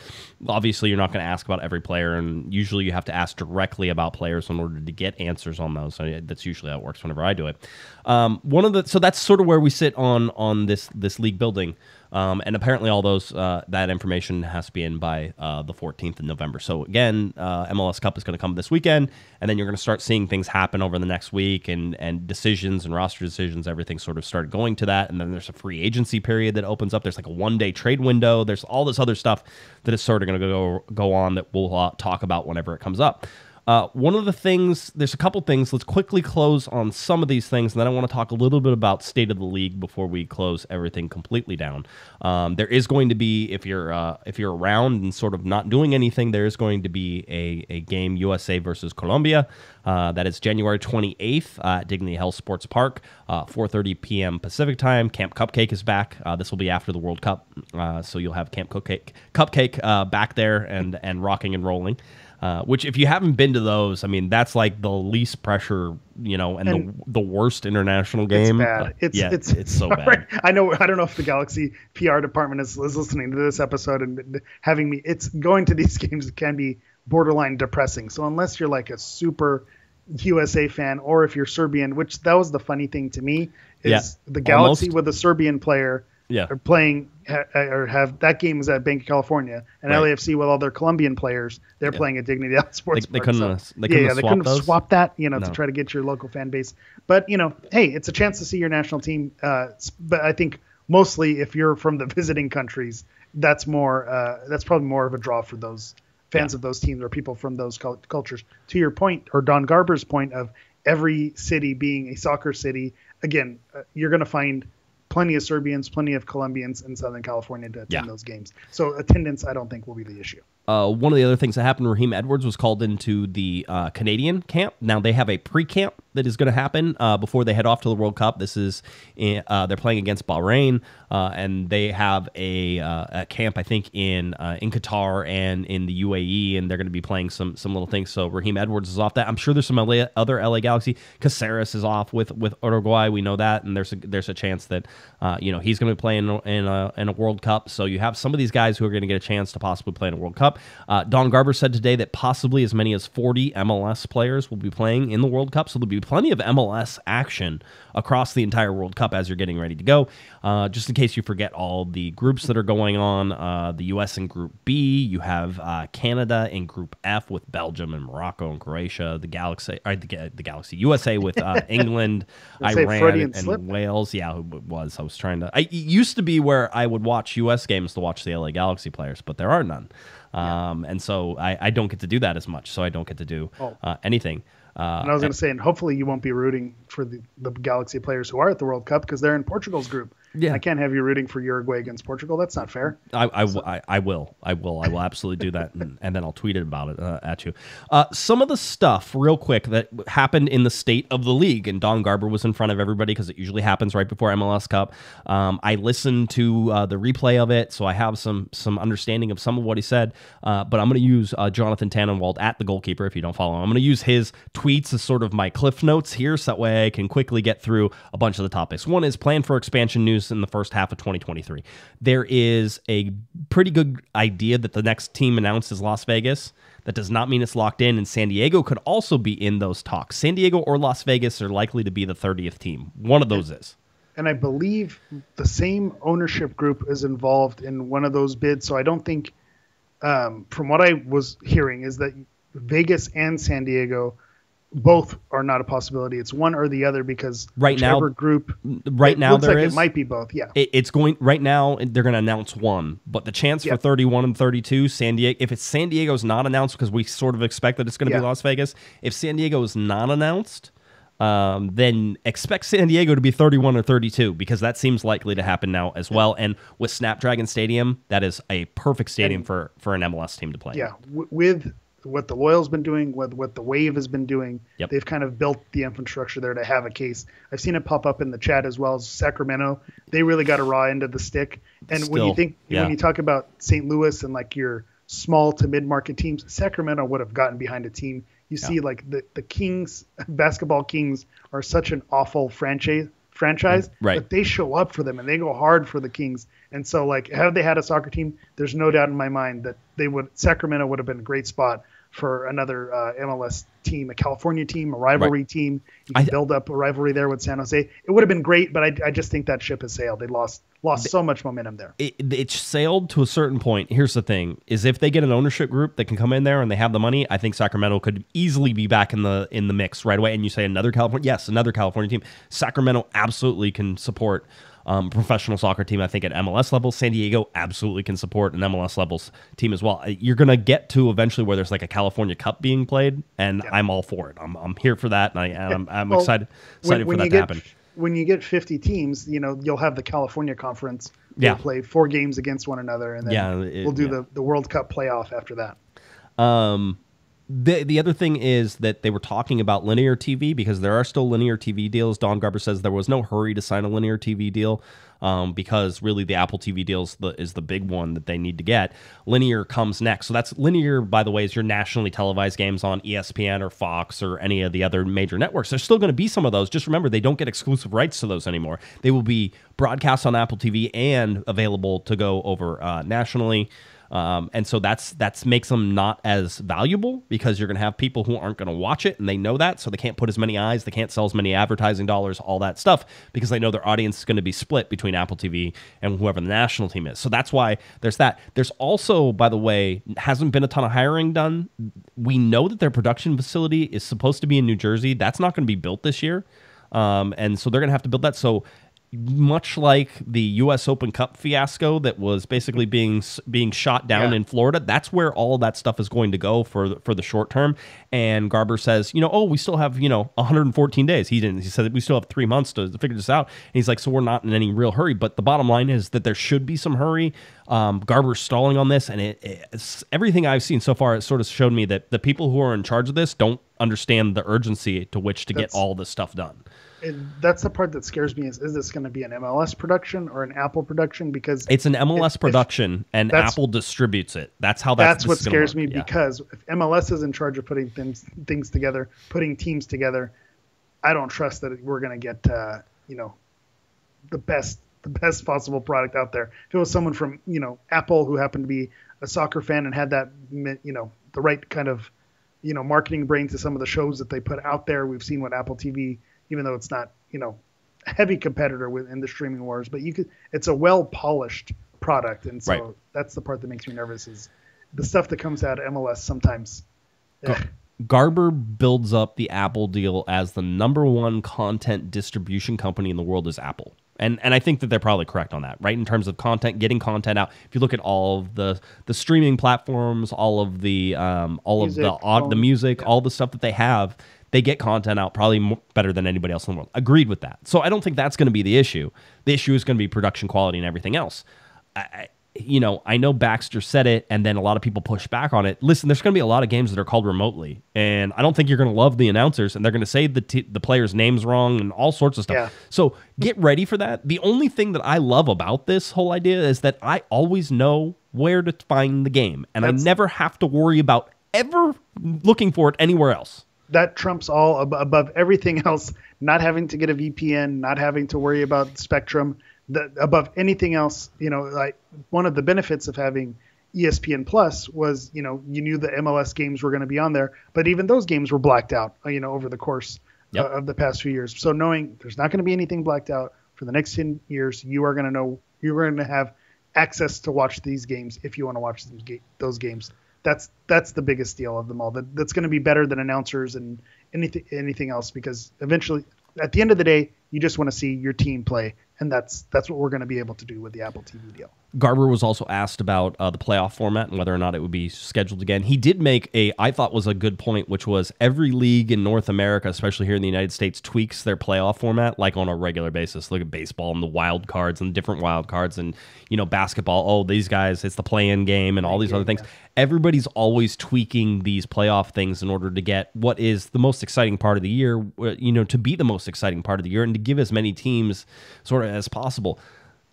Obviously, you're not going to ask about every player, and usually you have to ask directly about players in order to get answers on those. So that's usually how it works whenever I do it. Um, one of the so that's sort of where we sit on on this this league building. Um, and apparently all those uh, that information has to be in by uh, the fourteenth of November. So again, uh, M L S Cup is going to come this weekend, and then you're going to start seeing things happen over the next week, and and decisions and roster decisions, everything sort of start going to that. And then there's a free agency period that opens up. There's like a one-day trade window. There's all this other stuff that is sort of going to go go on that we'll uh, talk about whenever it comes up. Uh, one of the things, there's a couple things. Let's quickly close on some of these things, and then I want to talk a little bit about state of the league before we close everything completely down. Um, there is going to be, if you're uh, if you're around and sort of not doing anything, there is going to be a, a game, U S A versus Colombia. Uh, that is January twenty-eighth uh, at Dignity Health Sports Park, uh, four thirty p m Pacific time. Camp Cupcake is back. Uh, this will be after the World Cup, uh, so you'll have Camp Cupcake, Cupcake uh, back there and and rocking and rolling. Uh, which, if you haven't been to those, I mean, that's like the least pressure, you know, and, and the, the worst international game. It's bad. It's, yeah, it's, it's so sorry. bad. I know. I don't know if the Galaxy P R department is, is listening to this episode and having me. It's going to these games can be borderline depressing. So unless you're like a super U S A fan, or if you're Serbian, which that was the funny thing to me, is yeah, the Galaxy almost. with a Serbian player. Yeah, are playing ha, or have that game is at Banc of California, and right. L A F C with all their Colombian players, they're yeah. playing at Dignity Health Sports Park. They, they couldn't, so, they couldn't yeah, have yeah, they couldn't have swapped that, you know, no. to try to get your local fan base. But you know, hey, it's a chance to see your national team. Uh, but I think mostly if you're from the visiting countries, that's more, uh, that's probably more of a draw for those fans yeah. of those teams or people from those cultures. To your point, or Don Garber's point of every city being a soccer city, again, uh, you're going to find plenty of Serbians, plenty of Colombians in Southern California to attend yeah. those games. So attendance, I don't think, will be the issue. Uh, one of the other things that happened, Raheem Edwards was called into the uh, Canadian camp. Now they have a pre-camp that is going to happen uh, before they head off to the World Cup. This is uh, they're playing against Bahrain, uh, and they have a, uh, a camp, I think, in uh, in Qatar and in the U A E, and they're going to be playing some some little things. So Raheem Edwards is off that. I'm sure there's some L A, other L A Galaxy. Caceres is off with with Uruguay. We know that, and there's a, there's a chance that uh, you know he's going to be playing in a, in a World Cup. So you have some of these guys who are going to get a chance to possibly play in a World Cup. Uh, Don Garber said today that possibly as many as forty M L S players will be playing in the World Cup, so there'll be plenty of M L S action across the entire World Cup as you're getting ready to go. Uh, just in case you forget all the groups that are going on, uh, the U S in Group B, you have uh, Canada in Group F with Belgium and Morocco and Croatia, the Galaxy, or the, the Galaxy U S A with uh, England, Iran, and, and Wales. Yeah, it was. I was trying to. I, it used to be where I would watch U S games to watch the L A Galaxy players, but there are none. Yeah. Um, and so I, I don't get to do that as much, so I don't get to do oh. uh, anything. Uh, and I was going to say, and hopefully you won't be rooting for for the, the Galaxy players who are at the World Cup because they're in Portugal's group. Yeah. I can't have you rooting for Uruguay against Portugal. That's not fair. I I, so. I, I will. I will. I will absolutely do that, and, and then I'll tweet it about it uh, at you. Uh, some of the stuff, real quick, that happened in the state of the league, and Don Garber was in front of everybody because it usually happens right before M L S Cup. Um, I listened to uh, the replay of it, so I have some some understanding of some of what he said, uh, but I'm going to use uh, Jonathan Tannenwald at the goalkeeper, if you don't follow him. I'm going to use his tweets as sort of my cliff notes here, so that way I can quickly get through a bunch of the topics. One is plan for expansion news in the first half of twenty twenty-three. There is a pretty good idea that the next team announced is Las Vegas. That does not mean it's locked in, and San Diego could also be in those talks. San Diego or Las Vegas are likely to be the thirtieth team. One of those is. And I believe the same ownership group is involved in one of those bids, so I don't think, um, from what I was hearing, is that Vegas and San Diego both are not a possibility. It's one or the other because right now, group, right now there like is. It might be both. Yeah, it, it's going right now. They're going to announce one, but the chance yeah. for thirty-one and thirty-two, San Diego. If it's San Diego's not announced, because we sort of expect that it's going to yeah. be Las Vegas. If San Diego is not announced, um, then expect San Diego to be thirty-one or thirty-two because that seems likely to happen now as yeah. well. And with Snapdragon Stadium, that is a perfect stadium and, for for an M L S team to play. Yeah, w with. what the Loyal's been doing, what, what the Wave has been doing. Yep. They've kind of built the infrastructure there to have a case. I've seen it pop up in the chat as well as Sacramento. They really got a raw end of the stick. And Still, when you think yeah. when you talk about Saint Louis and like your small to mid-market teams, Sacramento would have gotten behind a team. You yeah. see like the, the Kings, basketball Kings are such an awful franchise, franchise right. but they show up for them and they go hard for the Kings. And so, like, have they had a soccer team? There's no doubt in my mind that they would. Sacramento would have been a great spot for another uh, M L S team, a California team, a rivalry right. team. You can build up a rivalry there with San Jose. It would have been great, but I, I just think that ship has sailed. They lost lost they, so much momentum there. It, it sailed to a certain point. Here's the thing: is if they get an ownership group that can come in there and they have the money, I think Sacramento could easily be back in the in the mix right away. And you say another California, yes, another California team. Sacramento absolutely can support. Um, professional soccer team, I think, at M L S level. San Diego absolutely can support an M L S levels team as well. You're going to get to eventually where there's like a California Cup being played, and yeah. I'm all for it. I'm, I'm here for that, and, I, and I'm, I'm well, excited, excited when, when for that to get, happen. When you get fifty teams, you know, you'll have the California Conference. They'll yeah. play four games against one another, and then yeah, it, we'll do yeah. the, the World Cup playoff after that. Um, The, the other thing is that they were talking about linear T V because there are still linear T V deals. Don Garber says there was no hurry to sign a linear T V deal um, because really the Apple T V deal is the, is the big one that they need to get. Linear comes next. So that's linear, by the way, is your nationally televised games on E S P N or Fox or any of the other major networks. There's still going to be some of those. Just remember, they don't get exclusive rights to those anymore. They will be broadcast on Apple T V and available to go over uh, nationally. Um, and so that's that's makes them not as valuable because you're going to have people who aren't going to watch it, and they know that, so they can't put as many eyes, they can't sell as many advertising dollars, all that stuff, because they know their audience is going to be split between Apple T V and whoever the national team is. So that's why there's that. There's also, by the way, hasn't been a ton of hiring done. We know that their production facility is supposed to be in New Jersey. That's not going to be built this year, um, and so they're going to have to build that. So much like the U S Open Cup fiasco that was basically being being shot down yeah. in Florida, that's where all that stuff is going to go for the, for the short term. And Garber says, you know, oh, we still have, you know, one hundred fourteen days. He didn't. He said that we still have three months to figure this out. And he's like, so we're not in any real hurry. But the bottom line is that there should be some hurry. Um, Garber's stalling on this, and it, it's, everything I've seen so far has sort of showed me that the people who are in charge of this don't understand the urgency to which to that's, get all this stuff done. It, that's the part that scares me is, is this going to be an M L S production or an Apple production? Because it's an M L S if, production if, and Apple distributes it. That's how that's, that's what scares me yeah. because if M L S is in charge of putting things, things together, putting teams together, I don't trust that we're going to get, uh, you know, the best, the best possible product out there. If it was someone from, you know, Apple who happened to be a soccer fan and had that, you know, the right kind of, you know, marketing brain to some of the shows that they put out there. We've seen what Apple T V, even though it's not, you know, a heavy competitor within the streaming wars, but you could, it's a well-polished product. And so right. that's the part that makes me nervous is the stuff that comes out of M L S sometimes. Gar Garber builds up the Apple deal as the number one content distribution company in the world is Apple. And, and I think that they're probably correct on that, right? In terms of content, getting content out. If you look at all of the the streaming platforms, all of the um, all music, of the all, the music, yeah. all the stuff that they have, They get content out probably more, better than anybody else in the world. Agreed with that. So I don't think that's going to be the issue. The issue is going to be production quality and everything else. I, you know, I know Baxter said it, and then a lot of people push back on it. Listen, there's going to be a lot of games that are called remotely, and I don't think you're going to love the announcers, and they're going to say the t the players' names wrong and all sorts of stuff. Yeah. So get ready for that. The only thing that I love about this whole idea is that I always know where to find the game, and That's I never have to worry about ever looking for it anywhere else. That trumps all ab above everything else. Not having to get a V P N, not having to worry about Spectrum. The, above anything else, you know, like one of the benefits of having E S P N Plus was, you know, you knew the M L S games were going to be on there, but even those games were blacked out, you know, over the course yep. uh, of the past few years. So knowing there's not going to be anything blacked out for the next ten years, you are going to know, you're going to have access to watch these games if you want to watch those, ga those games. That's that's the biggest deal of them all. That, that's going to be better than announcers and anything anything else, because eventually, at the end of the day, you just want to see your team play. And that's that's what we're going to be able to do with the Apple T V deal. Garber was also asked about uh, the playoff format and whether or not it would be scheduled again. He did make a, I thought was a good point, which was every league in North America, especially here in the United States, tweaks their playoff format like on a regular basis. Look at baseball and the wild cards and different wild cards and, you know, basketball. Oh, these guys, it's the play-in game and all these yeah, other things. Yeah. Everybody's always tweaking these playoff things in order to get what is the most exciting part of the year, you know, to be the most exciting part of the year and to give as many teams sort of as possible.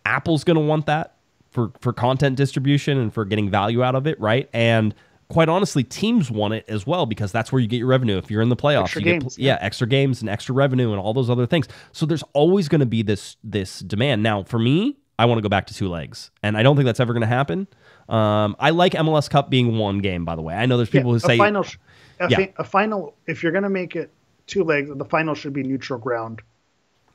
Apple's going to want that for, for content distribution and for getting value out of it, right? And quite honestly, teams want it as well, because that's where you get your revenue. If you're in the playoffs, extra you games, get, yeah, extra games and extra revenue and all those other things. So there's always going to be this, this demand. Now, for me, I want to go back to two legs, and I don't think that's ever going to happen. Um, I like M L S Cup being one game, by the way. I know there's people yeah, who say... A final, a, yeah. a final, if you're going to make it two legs, the final should be neutral ground,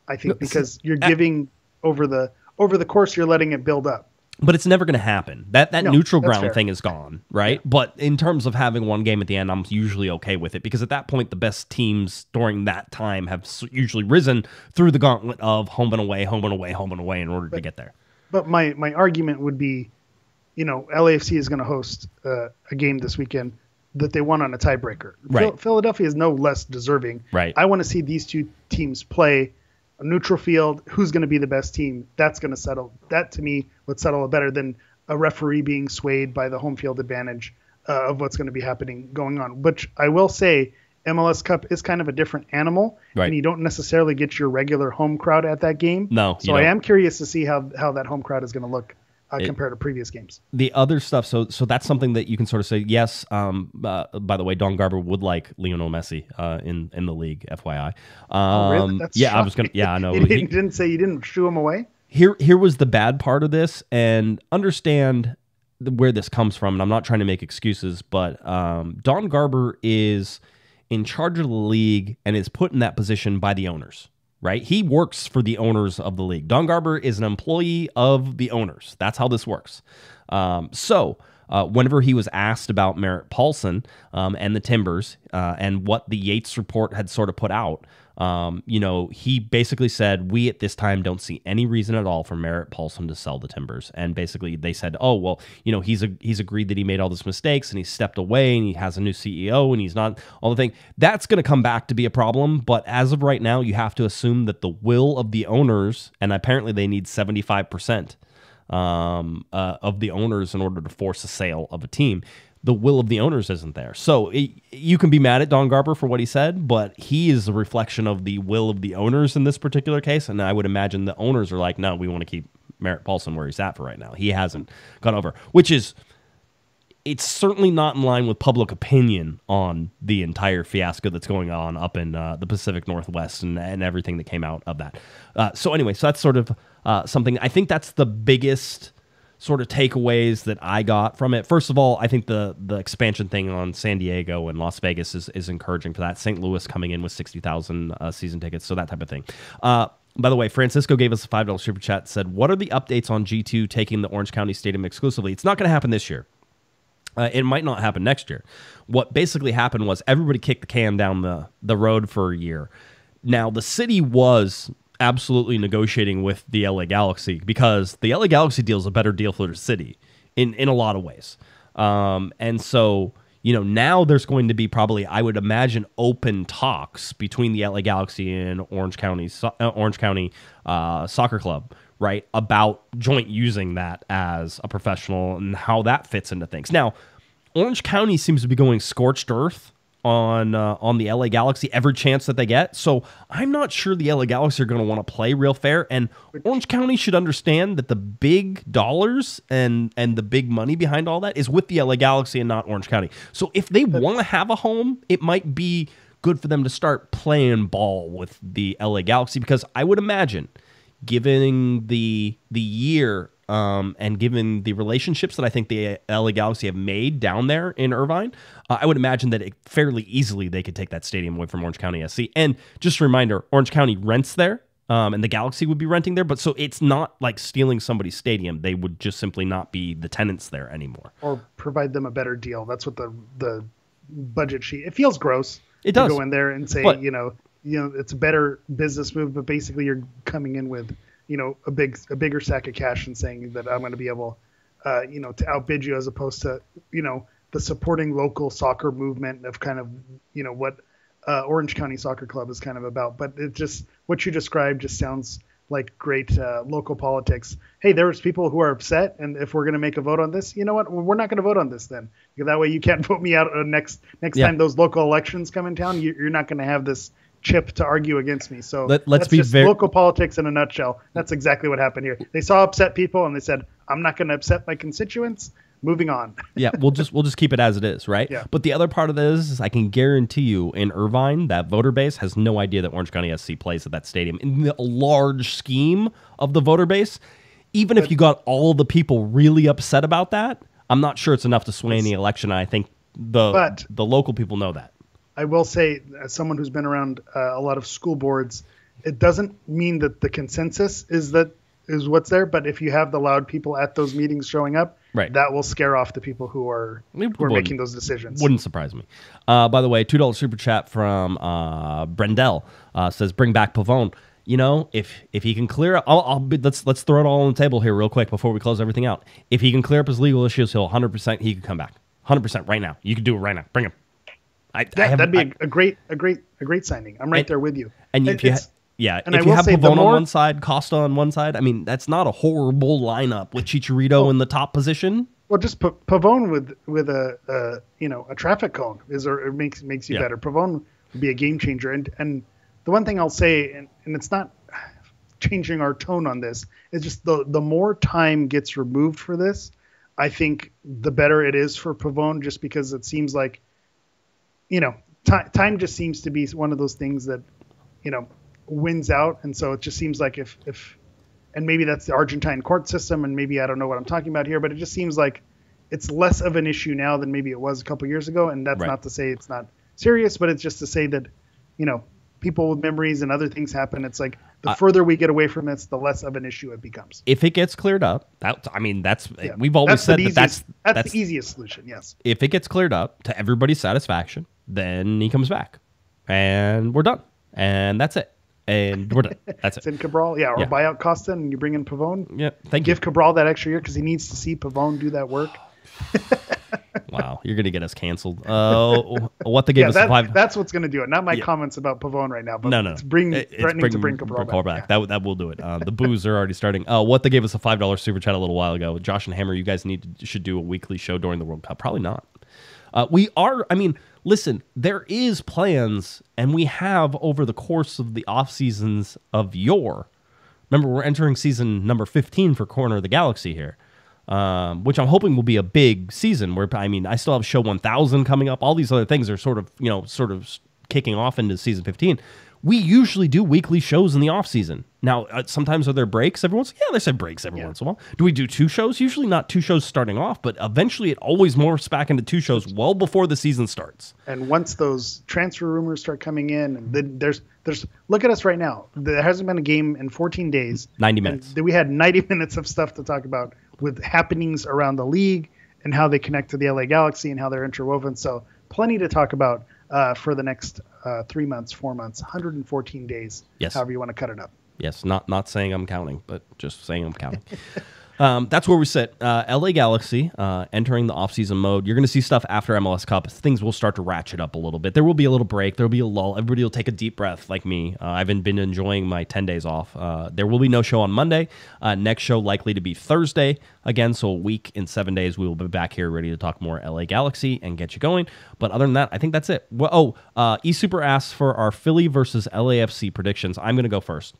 I think, because you're giving over the over the course, you're letting it build up. But it's never going to happen. That that no, neutral ground fair. thing is gone, right? Yeah. But in terms of having one game at the end, I'm usually okay with it, because at that point, the best teams during that time have usually risen through the gauntlet of home and away, home and away, home and away in order but, to get there. But my, my argument would be, you know, L A F C is going to host uh, a game this weekend that they won on a tiebreaker. Right. Philadelphia is no less deserving. Right. I want to see these two teams play a neutral field. Who's going to be the best team? That's going to settle. That to me would settle better than a referee being swayed by the home field advantage uh, of what's going to be happening going on. Which I will say, M L S Cup is kind of a different animal, right. And you don't necessarily get your regular home crowd at that game. No, so I am curious to see how how that home crowd is going to look. Uh, compared it, to previous games. The other stuff, so so that's something that you can sort of say, yes, um, uh, by the way, Don Garber would like Lionel Messi uh, in, in the league, F Y I. Um, oh, really? That's yeah, shocking. I was going to, yeah, I know. He, he didn't say you didn't shoo him away? Here, here was the bad part of this, and understand the, where this comes from, and I'm not trying to make excuses, but um, Don Garber is in charge of the league and is put in that position by the owners. Right? He works for the owners of the league. Don Garber is an employee of the owners. That's how this works. Um, so uh, whenever he was asked about Merritt Paulson um, and the Timbers uh, and what the Yates report had sort of put out, um, you know, he basically said, we at this time don't see any reason at all for Merritt Paulson to sell the Timbers. And basically they said, oh, well, you know, he's a, he's agreed that he made all these mistakes and he stepped away and he has a new C E O and he's not all the thing. That's going to come back to be a problem. But as of right now, you have to assume that the will of the owners, and apparently they need seventy-five percent um, uh, of the owners in order to force a sale of a team. The will of the owners isn't there. So it, you can be mad at Don Garber for what he said, but he is a reflection of the will of the owners in this particular case. And I would imagine the owners are like, no, we want to keep Merritt Paulson where he's at for right now. He hasn't gone over, which is, it's certainly not in line with public opinion on the entire fiasco that's going on up in uh, the Pacific Northwest and, and everything that came out of that. Uh, so anyway, so that's sort of uh, something, I think that's the biggest sort of takeaways that I got from it. First of all, I think the the expansion thing on San Diego and Las Vegas is, is encouraging for that. Saint Louis coming in with sixty thousand uh, season tickets, so that type of thing. Uh, by the way, Francisco gave us a five dollar super chat, said, what are the updates on G two taking the Orange County Stadium exclusively? It's not going to happen this year. Uh, it might not happen next year. What basically happened was everybody kicked the can down the, the road for a year. Now, the city was absolutely negotiating with the L A Galaxy, because the L A Galaxy deal is a better deal for the city in, in a lot of ways. Um, and so, you know, now there's going to be probably, I would imagine, open talks between the L A Galaxy and Orange County, so uh, Orange County uh, Soccer Club, right, about joint using that as a professional and how that fits into things. Now, Orange County seems to be going scorched earth on uh, on the L A Galaxy every chance that they get. So I'm not sure the L A Galaxy are going to want to play real fair. And Orange County should understand that the big dollars and, and the big money behind all that is with the L A Galaxy and not Orange County. So if they want to have a home, it might be good for them to start playing ball with the L A Galaxy, because I would imagine, given the, the year Um, and given the relationships that I think the L A Galaxy have made down there in Irvine, uh, I would imagine that it fairly easily they could take that stadium away from Orange County S C. And just a reminder, Orange County rents there, um, and the Galaxy would be renting there. But so it's not like stealing somebody's stadium. They would just simply not be the tenants there anymore. Or provide them a better deal. That's what the the budget sheet. It feels gross. It does. You go in there and say, but, you know, you know, it's a better business move, but basically you're coming in with, you know, a big, a bigger sack of cash and saying that I'm going to be able, uh, you know, to outbid you, as opposed to, you know, the supporting local soccer movement of kind of, you know, what uh, Orange County Soccer Club is kind of about. But it just, what you described just sounds like great uh, local politics. Hey, there's people who are upset, and if we're going to make a vote on this, you know what, we're not going to vote on this then. Because that way you can't vote me out next next yeah. time those local elections come in town. You, you're not going to have this chip to argue against me. So Let, let's that's be just very local politics in a nutshell. That's exactly what happened here. They saw upset people and they said, I'm not going to upset my constituents. Moving on. Yeah, we'll just we'll just keep it as it is, right? Yeah. But the other part of this is I can guarantee you in Irvine, that voter base has no idea that Orange County S C plays at that stadium. In the large scheme of the voter base, even but, if you got all the people really upset about that, I'm not sure it's enough to sway any election. And I think the but, the local people know that. I will say, as someone who's been around uh, a lot of school boards, it doesn't mean that the consensus is that is what's there. But if you have the loud people at those meetings showing up, right, that will scare off the people who are, who are making those decisions. Wouldn't surprise me. Uh, by the way, two dollar super chat from uh, Brendel uh, says, bring back Pavone. You know, if if he can clear up, I'll, I'll be, let's let's throw it all on the table here real quick before we close everything out. If he can clear up his legal issues, he'll one hundred percent, he could come back. one hundred percent right now. You could do it right now. Bring him. I, yeah, I that'd be I, a great, a great, a great signing. I'm right and, there with you. And if you, ha yeah, and if you have Pavone on one side, Costa on one side, I mean, that's not a horrible lineup with Chicharito well, in the top position. Well, just P Pavone with with a, a you know a traffic cone is or it makes makes you yeah. better. Pavone would be a game changer. And and the one thing I'll say, and, and it's not changing our tone on this, is just the the more time gets removed for this, I think the better it is for Pavone, just because it seems like, you know, time just seems to be one of those things that, you know, wins out. And so it just seems like if, if, and maybe that's the Argentine court system, and maybe I don't know what I'm talking about here, but it just seems like it's less of an issue now than maybe it was a couple years ago. And that's right. not to say it's not serious, but it's just to say that, you know, people with memories and other things happen. It's like the uh, further we get away from this, the less of an issue it becomes. If it gets cleared up, that, I mean, that's yeah. we've always that's said that easiest, that's, that's that's the easiest solution. Yes. If it gets cleared up to everybody's satisfaction, then he comes back and we're done. And that's it. And we're done. That's it. It's in Cabral. Yeah. Or yeah. buy out Costa and you bring in Pavone. Yeah. Thank Give you. Cabral that extra year because he needs to see Pavone do that work. Wow. You're going to get us canceled. Uh, what the game yeah, is that, five. That's what's going to do it. Not my yeah. comments about Pavone right now, but no, no. It's bring, it's threatening bring, to bring Cabral back. back. Yeah. That, that will do it. Uh, the boos are already starting. Uh, what they gave us a five dollar super chat a little while ago. Josh and Hammer, you guys need to, should do a weekly show during the World Cup. Probably not. Uh, we are, I mean, listen, there is plans, and we have over the course of the off seasons of yore. Remember, we're entering season number fifteen for Corner of the Galaxy here, um, which I'm hoping will be a big season where, I mean, I still have show one thousand coming up. All these other things are sort of, you know, sort of kicking off into season fifteen. We usually do weekly shows in the off season. Now, uh, sometimes are there breaks every once? Yeah, there's some breaks every yeah. once in a while. Do we do two shows? Usually not two shows starting off, but eventually it always morphs back into two shows well before the season starts. And once those transfer rumors start coming in, and then there's there's look at us right now. There hasn't been a game in fourteen days. ninety minutes. We had ninety minutes of stuff to talk about with happenings around the league and how they connect to the L A Galaxy and how they're interwoven. So plenty to talk about. Uh, for the next uh, three months, four months, one hundred fourteen days, yes. however you want to cut it up. Yes, not not saying I'm counting, but just saying I'm counting. um, that's where we sit. Uh, L A Galaxy uh, entering the offseason mode. You're going to see stuff after M L S Cup. Things will start to ratchet up a little bit. There will be a little break. There will be a lull. Everybody will take a deep breath like me. Uh, I've been enjoying my ten days off. Uh, there will be no show on Monday. Uh, next show likely to be Thursday again. So a week in seven days, we will be back here ready to talk more L A Galaxy and get you going. But other than that, I think that's it. Well, oh, uh, E-Super asks for our Philly versus L A F C predictions. I'm going to go first.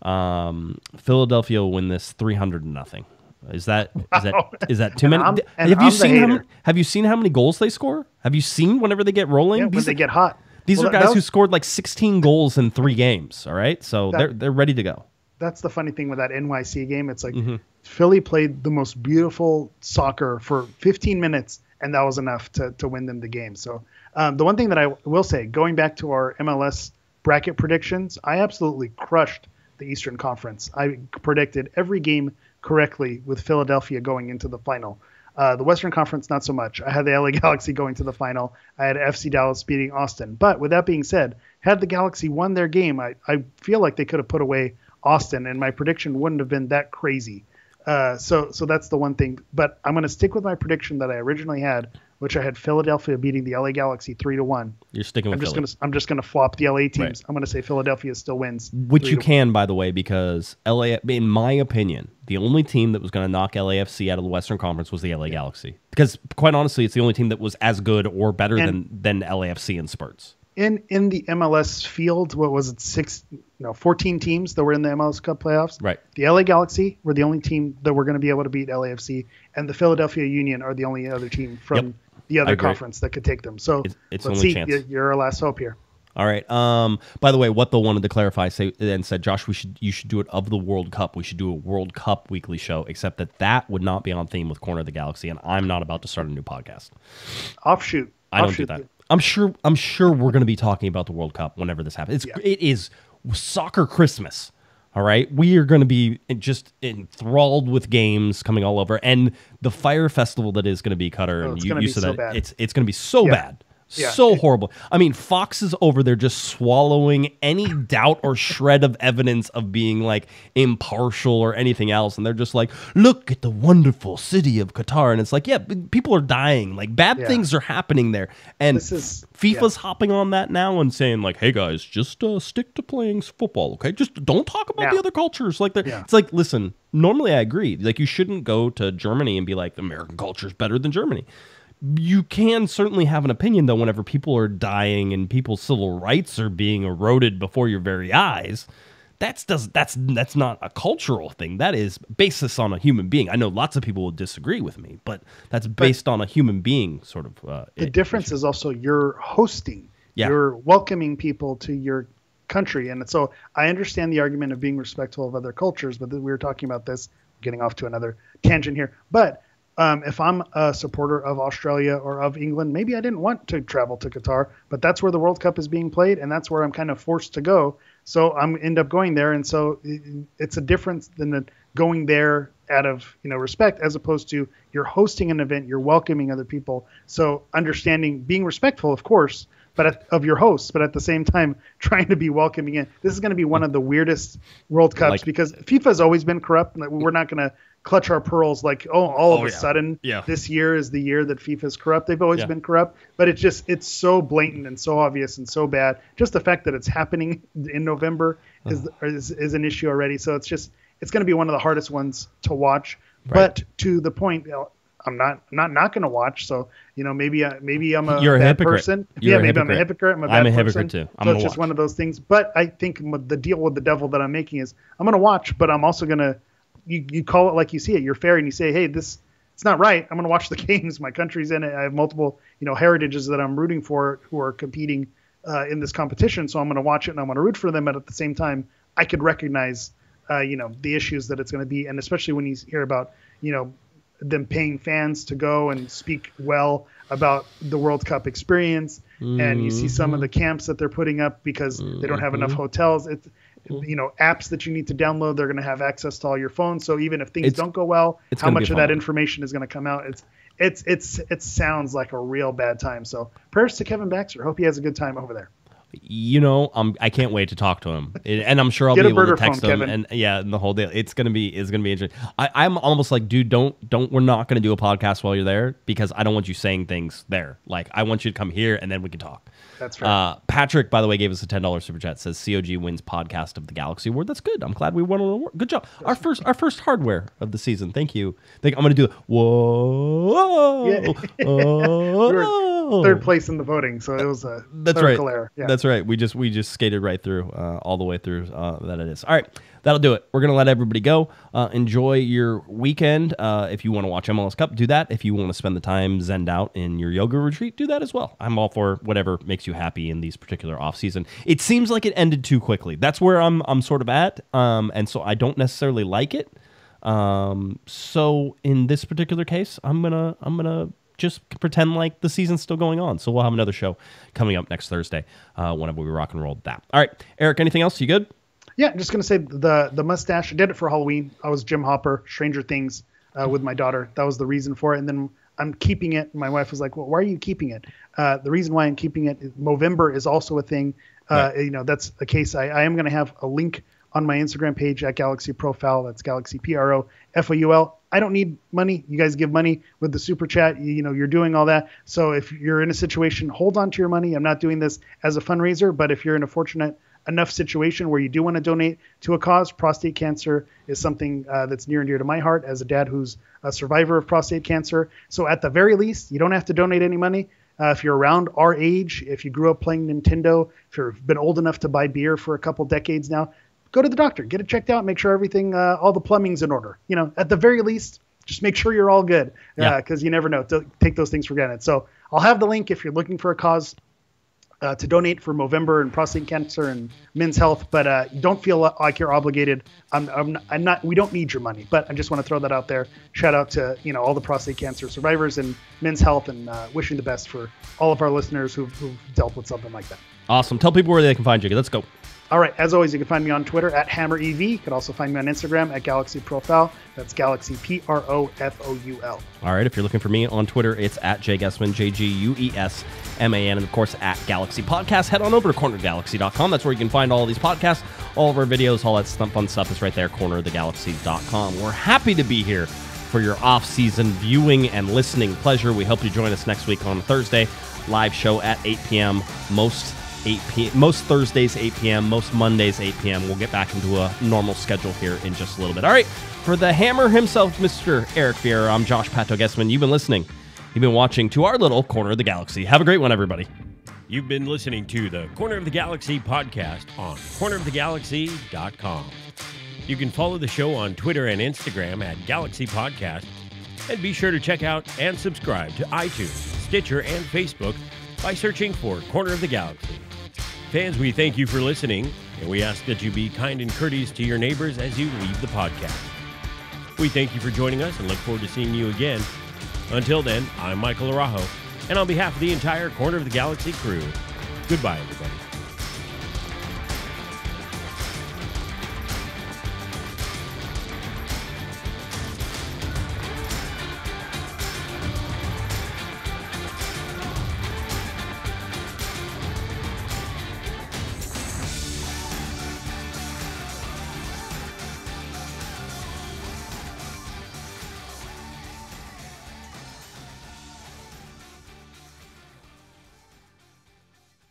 Um, Philadelphia will win this three hundred to nothing. Is that is that is that too many? And I'm, and have you I'm seen how many, have you seen how many goals they score? Have you seen whenever they get rolling? Yeah, these when they are, get hot. These well, are guys was, who scored like sixteen goals in three games. All right, so that, they're they're ready to go. That's the funny thing with that N Y C game. It's like mm-hmm. Philly played the most beautiful soccer for fifteen minutes, and that was enough to to win them the game. So um, the one thing that I will say, going back to our M L S bracket predictions, I absolutely crushed the Eastern Conference. I predicted every game correctly with Philadelphia going into the final. Uh, the Western Conference, not so much. I had the L A Galaxy going to the final. I had F C Dallas beating Austin. But with that being said, had the Galaxy won their game, I, I feel like they could have put away Austin, and my prediction wouldn't have been that crazy. Uh, so, so that's the one thing. But I'm going to stick with my prediction that I originally had, which I had Philadelphia beating the L A Galaxy three to one. You're sticking with I'm just Philly. Gonna, I'm just going to flop the L A teams. Right. I'm going to say Philadelphia still wins. Which you can, one. by the way, because L A, in my opinion, the only team that was going to knock L A F C out of the Western Conference was the L A yeah. Galaxy. Because, quite honestly, it's the only team that was as good or better and, than than L A F C in spurts. In in the M L S field, what was it, six, no, fourteen teams that were in the M L S Cup playoffs? Right. The L A Galaxy were the only team that were going to be able to beat L A F C, and the Philadelphia Union are the only other team from yep. the other conference that could take them. So it's, it's let's only see. Chance. You're our last hope here. All right. Um, by the way, what they wanted to clarify say, and said, Josh, we should you should do it of the World Cup. We should do a World Cup weekly show, except that that would not be on theme with Corner of the Galaxy, and I'm not about to start a new podcast. Offshoot. I don't Offshoot. do that. I'm sure. I'm sure we're going to be talking about the World Cup whenever this happens. It's, yeah. It is soccer Christmas. All right, we are going to be just enthralled with games coming all over, and the fire festival that is going to be Qatar. Oh, and you, you said so that bad. it's it's going to be so yeah. bad, yeah. so it, horrible. I mean, Fox is over there just swallowing any doubt or shred of evidence of being like impartial or anything else, and they're just like, "Look at the wonderful city of Qatar," and it's like, "Yeah, people are dying. Like bad yeah. things are happening there." And this is, FIFA's yeah. hopping on that now and saying like, "Hey guys, just uh, stick to playing football, okay? Just don't talk about yeah. the other cultures." Like, yeah. it's like, listen. Normally, I agree. Like, you shouldn't go to Germany and be like, "American culture is better than Germany." You can certainly have an opinion though. Whenever people are dying and people's civil rights are being eroded before your very eyes, that's does that's that's not a cultural thing. That is basis on a human being. I know lots of people will disagree with me, but that's based but on a human being sort of. Uh, the difference issue. is also you're hosting, yeah. you're welcoming people to your country, and so I understand the argument of being respectful of other cultures. But we were talking about this, getting off to another tangent here, but. Um, if I'm a supporter of Australia or of England, maybe I didn't want to travel to Qatar, but that's where the World Cup is being played, and that's where I'm kind of forced to go. So I'm end up going there, and so it's a difference than the going there out of you know respect, as opposed to you're hosting an event, you're welcoming other people. So understanding, being respectful, of course, but at, of your hosts, but at the same time trying to be welcoming in. This is going to be one of the weirdest World Cups like, because FIFA's always been corrupt. Like, we're not going to clutch our pearls like oh all of oh, a yeah. sudden yeah. this year is the year that FIFA's corrupt. They've always yeah. been corrupt, but it's just it's so blatant and so obvious and so bad. Just the fact that it's happening in November uh. is, is is an issue already. So it's just it's going to be one of the hardest ones to watch. Right. But to the point, you know, I'm not not not going to watch. So you know maybe I, maybe I'm a You're bad a person. You're yeah, a maybe hypocrite. I'm a hypocrite. I'm a, bad I'm a hypocrite person. too. I'm so it's just watch. one of those things. But I think the deal with the devil that I'm making is I'm going to watch, but I'm also going to. You, you call it like you see it. You're fair and you say, hey, this it's not right. I'm going to watch the games. My country's in it. I have multiple, you know, heritages that I'm rooting for who are competing uh, in this competition. So I'm going to watch it and I'm going to root for them. But at the same time, I could recognize, uh, you know, the issues that it's going to be. And especially when you hear about, you know, them paying fans to go and speak well about the World Cup experience. Mm-hmm. And you see some of the camps that they're putting up because mm-hmm. they don't have enough hotels. It's, you know, apps that you need to download, they're going to have access to all your phones. So even if things it's, don't go well, how much of that information is going to come out? It's, it's, it's, it sounds like a real bad time. So prayers to Kevin Baxter. Hope he has a good time over there. you know, I'm, I can't wait to talk to him, it, and I'm sure I'll Get be able to text phone, him. Kevin. And yeah, and the whole day, it's gonna be it's gonna be interesting. I, I'm almost like, dude, don't don't we're not gonna do a podcast while you're there because I don't want you saying things there. Like, I want you to come here and then we can talk. That's right. Uh, Patrick, by the way, gave us a ten dollar super chat. Says C O G wins podcast of the Galaxy Award. That's good. I'm glad we won an award. Good job. Our first our first hardware of the season. Thank you. Think I'm gonna do. Whoa. Yeah. Oh. We were third place in the voting, so it was a that's right. Error. Yeah. That's right. We just we just skated right through uh, all the way through uh, that it is. All right. That'll do it. We're going to let everybody go. Uh, enjoy your weekend. Uh, if you want to watch M L S Cup, do that. If you want to spend the time zened out in your yoga retreat, do that as well. I'm all for whatever makes you happy in these particular off season. It seems like it ended too quickly. That's where I'm I'm sort of at, um, and so I don't necessarily like it. Um, so in this particular case, I'm gonna I'm gonna. just pretend like the season's still going on. So we'll have another show coming up next Thursday uh, whenever we rock and roll that. All right, Eric, anything else? You good? Yeah, I'm just going to say the the mustache. I did it for Halloween. I was Jim Hopper, Stranger Things uh, with my daughter. That was the reason for it. And then I'm keeping it. My wife was like, well, why are you keeping it? Uh, the reason why I'm keeping it is Movember is also a thing. Uh, right. You know, that's a case. I, I am going to have a link on my Instagram page at Galaxy Profile. That's Galaxy P R O F O U L. I don't need money. You guys give money with the super chat. You, you know, you're doing all that. So if you're in a situation, hold on to your money. I'm not doing this as a fundraiser, but if you're in a fortunate enough situation where you do want to donate to a cause, prostate cancer is something uh, that's near and dear to my heart as a dad who's a survivor of prostate cancer. So at the very least, you don't have to donate any money. Uh, if you're around our age, if you grew up playing Nintendo, if you've been old enough to buy beer for a couple decades now, go to the doctor, get it checked out, make sure everything, uh, all the plumbing's in order. You know, at the very least, just make sure you're all good because yeah. uh, you never know. Don't take those things for granted. So I'll have the link if you're looking for a cause uh, to donate for Movember and prostate cancer and men's health. But uh, don't feel like you're obligated. I'm, I'm, I'm not. We don't need your money, but I just want to throw that out there. Shout out to you know all the prostate cancer survivors and men's health, and uh, wishing the best for all of our listeners who've, who've dealt with something like that. Awesome. Tell people where they can find you. Let's go. All right. As always, you can find me on Twitter at Hammer E V. You can also find me on Instagram at Galaxy Profile. That's Galaxy P R O F O U L. All right. If you're looking for me on Twitter, it's at Jay Gessman, J G U E S M A N, and of course at Galaxy Podcast. Head on over to corner galaxy dot com. That's where you can find all of these podcasts, all of our videos, all that fun stuff is right there, corner of the galaxy dot com. We're happy to be here for your off-season viewing and listening pleasure. We hope you join us next week on Thursday, live show at eight p m Most eight p m Most Thursdays, eight p m Most Mondays, eight p m We'll get back into a normal schedule here in just a little bit. All right, for the Hammer himself, Mister Eric Vieira, I'm Josh Pato Gessman. You've been listening. You've been watching to our little Corner of the Galaxy. Have a great one, everybody. You've been listening to the Corner of the Galaxy podcast on corner of the galaxy dot com. You can follow the show on Twitter and Instagram at Galaxy Podcast. And be sure to check out and subscribe to iTunes, Stitcher, and Facebook by searching for Corner of the Galaxy. Fans, we thank you for listening, and we ask that you be kind and courteous to your neighbors as you leave the podcast. We thank you for joining us and look forward to seeing you again. Until then, I'm Michael Araujo, and on behalf of the entire Corner of the Galaxy crew, goodbye, everybody.